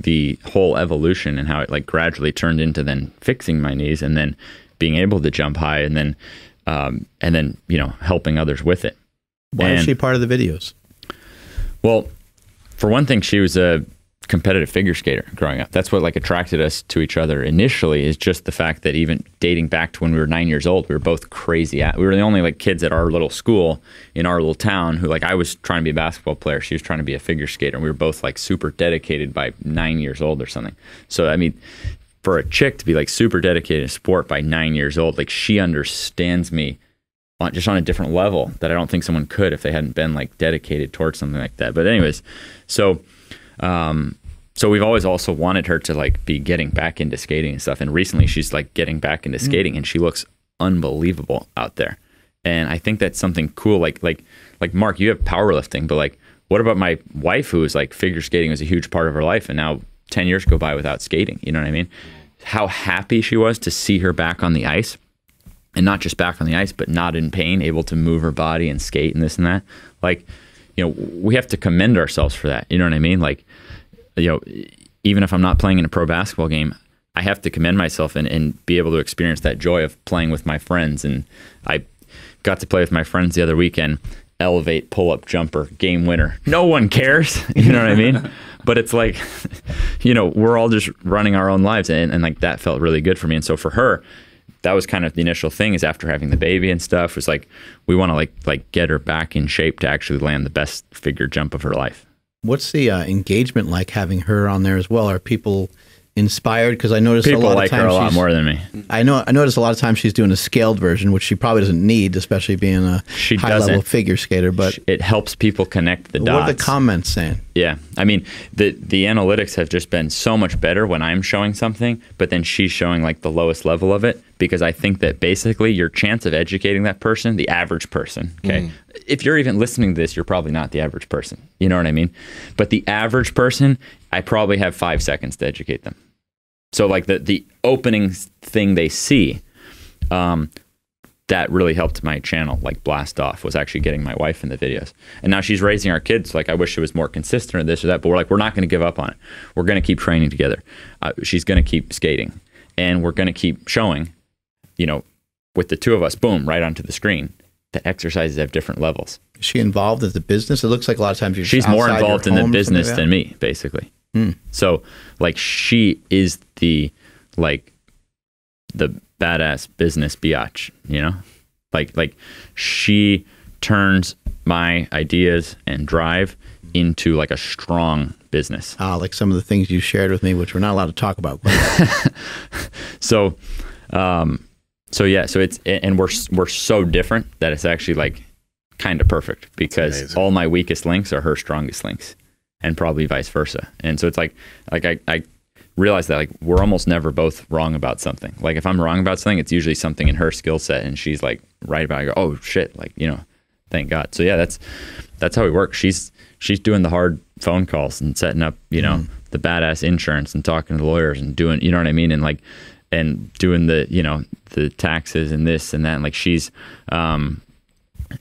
the whole evolution and how it like gradually turned into then fixing my knees and then being able to jump high and then, um, and then you know, helping others with it. Why and, is she part of the videos? Well, for one thing, she was a competitive figure skater growing up. That's what like attracted us to each other initially, is just the fact that even dating back to when we were nine years old, we were both crazy at we were the only like kids at our little school in our little town who like I was trying to be a basketball player, she was trying to be a figure skater, and we were both like super dedicated by nine years old or something. So I mean, for a chick to be like super dedicated to sport by nine years old, like she understands me on, just on a different level that I don't think someone could if they hadn't been like dedicated towards something like that. But anyways, so Um, so we've always also wanted her to like be getting back into skating and stuff. And recently she's like getting back into mm. skating, and she looks unbelievable out there. And I think that's something cool. Like, like, like Mark, you have powerlifting, but like, what about my wife who was like figure skating was a huge part of her life, and now ten years go by without skating? You know what I mean? How happy she was to see her back on the ice, and not just back on the ice, but not in pain, able to move her body and skate and this and that. Like, you know, we have to commend ourselves for that. You know what I mean? Like, you know, even if I'm not playing in a pro basketball game, I have to commend myself and, and be able to experience that joy of playing with my friends. And I got to play with my friends the other weekend, elevate, pull up, jumper, game winner. No one cares. You know what I mean? But it's like, you know, we're all just running our own lives. And, and like, that felt really good for me. And so for her, that was kind of the initial thing, is after having the baby and stuff, was like, we want to like like get her back in shape to actually land the best figure jump of her life. What's the uh, engagement like having her on there as well? Are people inspired? Because I noticed people a lot like of times her a lot more than me. I know I noticed a lot of times she's doing a scaled version, which she probably doesn't need, especially being a she high level figure skater. But it helps people connect the dots. What are the comments saying? Yeah, I mean, the the analytics have just been so much better when I'm showing something, but then she's showing like the lowest level of it. Because I think that basically your chance of educating that person, the average person, okay? Mm. If you're even listening to this, you're probably not the average person. You know what I mean? But the average person, I probably have five seconds to educate them. So like the, the opening thing they see um, that really helped my channel like blast off, was actually getting my wife in the videos. And now she's raising our kids. Like, I wish it was more consistent or this or that, but we're like, we're not going to give up on it. We're going to keep training together. Uh, she's going to keep skating, and we're going to keep showing, you know, with the two of us, boom, right onto the screen, that exercises have different levels. Is she involved in the business? It looks like a lot of times you're she's more involved in the business like than me, basically. Mm. So like, she is the, like, the badass business biatch, you know, like, like she turns my ideas and drive into like a strong business. Ah, like some of the things you shared with me, which we're not allowed to talk about. so, um, so yeah, so it's, and we're, we're so different that it's actually like kind of perfect, because all my weakest links are her strongest links, and probably vice versa. And so it's like, like I, I, realize that like we're almost never both wrong about something. Like if I'm wrong about something, it's usually something in her skill set, and she's like right about it. I go, oh shit, like, you know, thank God. So yeah, that's that's how we work. She's she's doing the hard phone calls and setting up, you know, mm. the badass insurance and talking to lawyers and doing, you know what I mean, and like and doing the, you know, the taxes and this and that. And like she's um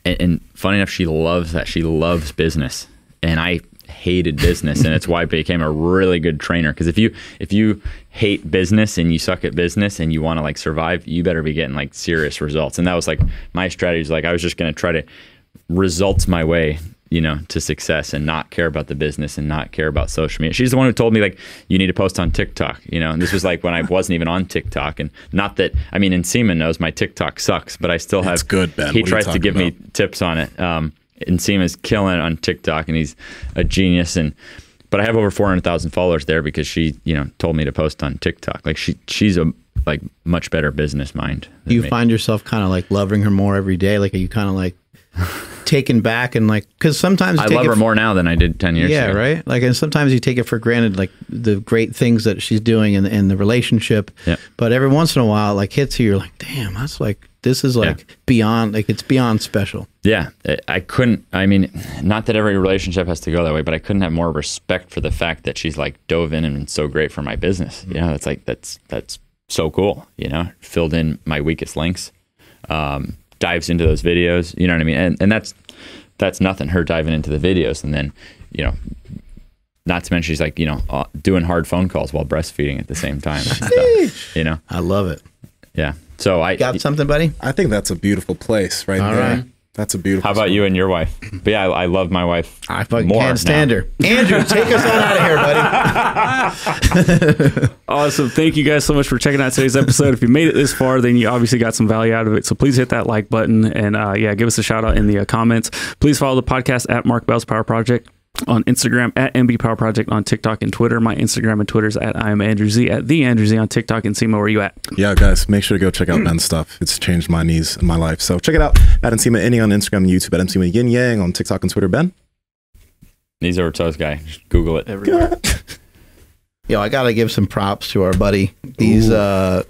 and, and funny enough, she loves that. She loves business, and I hated business, and it's why I became a really good trainer. Because if you if you hate business and you suck at business and you want to like survive, you better be getting like serious results. And that was like my strategy. Is like I was just going to try to results my way, you know, to success, and not care about the business and not care about social media. She's the one who told me like, you need to post on TikTok, you know. And this was like when I wasn't even on TikTok. And not that, I mean, Nsima knows my TikTok sucks, but I still have. It's good, Ben. He what tries to give about? me tips on it. Um, Nsima's killing it on TikTok, and he's a genius. And but I have over four hundred thousand followers there because she, you know, told me to post on TikTok. Like she, she's a like much better business mind. Do you me. find yourself kind of like loving her more every day? Like, are you kind of like taken back and like, because sometimes you I take love her more now than I did ten years yeah, ago. Yeah, right. Like, and sometimes you take it for granted, like the great things that she's doing in in the relationship. Yeah. But every once in a while, like hits you, you're like, damn, that's like. This is like yeah. beyond, like it's beyond special. Yeah, I couldn't, I mean, not that every relationship has to go that way, but I couldn't have more respect for the fact that she's like dove in and been so great for my business. Mm-hmm. You know, that's like, that's, that's so cool, you know, filled in my weakest links, um, dives into those videos, you know what I mean? And, and that's, that's nothing, her diving into the videos. And then, you know, not to mention she's like, you know, uh, doing hard phone calls while breastfeeding at the same time. So, you know? I love it. Yeah. So I got something, buddy. I think that's a beautiful place, right All there. Right. That's a beautiful. How about story. you and your wife? But yeah, I, I love my wife. I fucking more can't stand now. her. Andrew, take us on out of here, buddy. Awesome. Thank you guys so much for checking out today's episode. If you made it this far, then you obviously got some value out of it. So please hit that like button, and uh, yeah, give us a shout out in the uh, comments. Please follow the podcast at Mark Bell's Power Project on Instagram, at M B Power Project on TikTok and Twitter. My Instagram and Twitter's at I am Andrew Z, at the Andrew Z on TikTok. And Nsima, where are you at? Yeah, guys, make sure to go check out Ben's stuff. It's changed my knees and my life. So check it out at Nsima Inyang on Instagram and YouTube, at Nsima Inyang on TikTok and Twitter. Ben, Knees Over Toes Guy. Just Google it everywhere. Yo, I gotta give some props to our buddy. These Ooh. uh,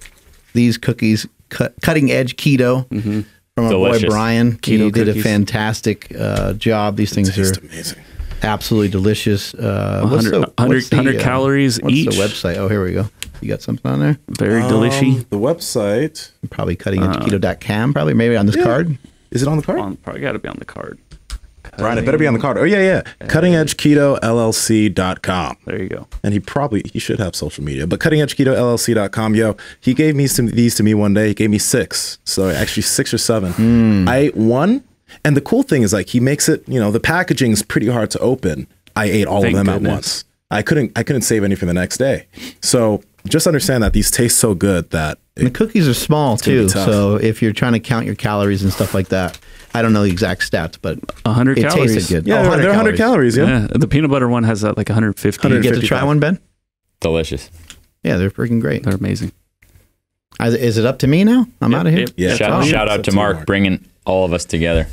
these cookies, cut, Cutting Edge Keto. Mm-hmm. From Delicious. Our boy Brian. Keto he cookies. did a fantastic uh, job. These things are amazing. Absolutely delicious. Uh, what's the, what's the, one hundred calories uh, what's each. What's the website? Oh, here we go. You got something on there? Very um, delicious. The website. Probably cutting edge keto dot com, uh, probably, maybe on this yeah. card. Is it on the card? On, probably got to be on the card. Cutting Brian, it better be on the card. Oh, yeah, yeah. cutting edge keto L L C dot com. There you go. And he probably, he should have social media, but cutting edge keto L L C dot com. Yo, he gave me some these to me one day. He gave me six. So actually six or seven. Mm. I ate one. And the cool thing is, like, he makes it, you know, the packaging is pretty hard to open. I ate all Thank of them goodness. at once. I couldn't, I couldn't save any for the next day. So just understand that these taste so good that it, the cookies are small too. So if you're trying to count your calories and stuff like that, I don't know the exact stats, but one hundred it calories. tasted good. Yeah, oh, one hundred they're one hundred calories. calories yeah. yeah. The peanut butter one has uh, like one hundred fifty. Did you get to try one, Ben? Delicious. Yeah, they're freaking great. They're amazing. Is it up to me now? I'm yep, out of here. Yep. Yeah. Shout, shout out to Mark, Mark. bringing all of us together.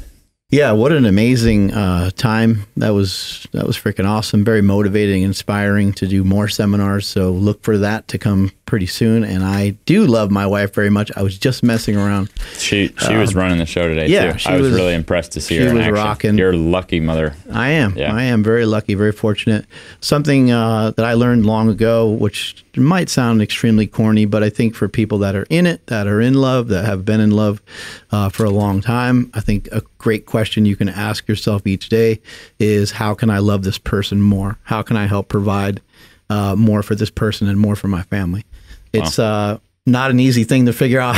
Yeah, what an amazing uh, time. That was that was freaking awesome. Very motivating, inspiring to do more seminars. So look for that to come pretty soon. And I do love my wife very much. I was just messing around. She she um, was running the show today, yeah, too. She I was, was really impressed to see she her in was action. Rocking. You're lucky, mother. I am. Yeah. I am very lucky, very fortunate. Something uh, that I learned long ago, which might sound extremely corny, but I think for people that are in it, that are in love, that have been in love uh, for a long time, I think a great question Question you can ask yourself each day is, how can I love this person more? How can I help provide uh, more for this person and more for my family? It's wow. uh, not an easy thing to figure out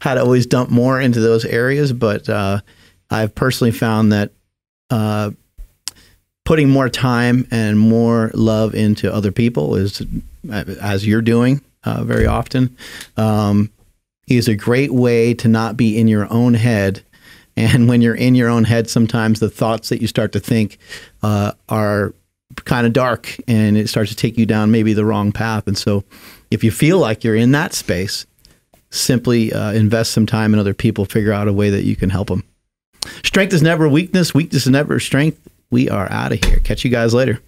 how to always dump more into those areas, but uh, I've personally found that uh, putting more time and more love into other people is, as you're doing uh, very often, um, is a great way to not be in your own head. And when you're in your own head, sometimes the thoughts that you start to think uh, are kind of dark, and it starts to take you down maybe the wrong path. And so if you feel like you're in that space, simply uh, invest some time in other people, figure out a way that you can help them. Strength is never weakness. Weakness is never strength. We are out of here. Catch you guys later.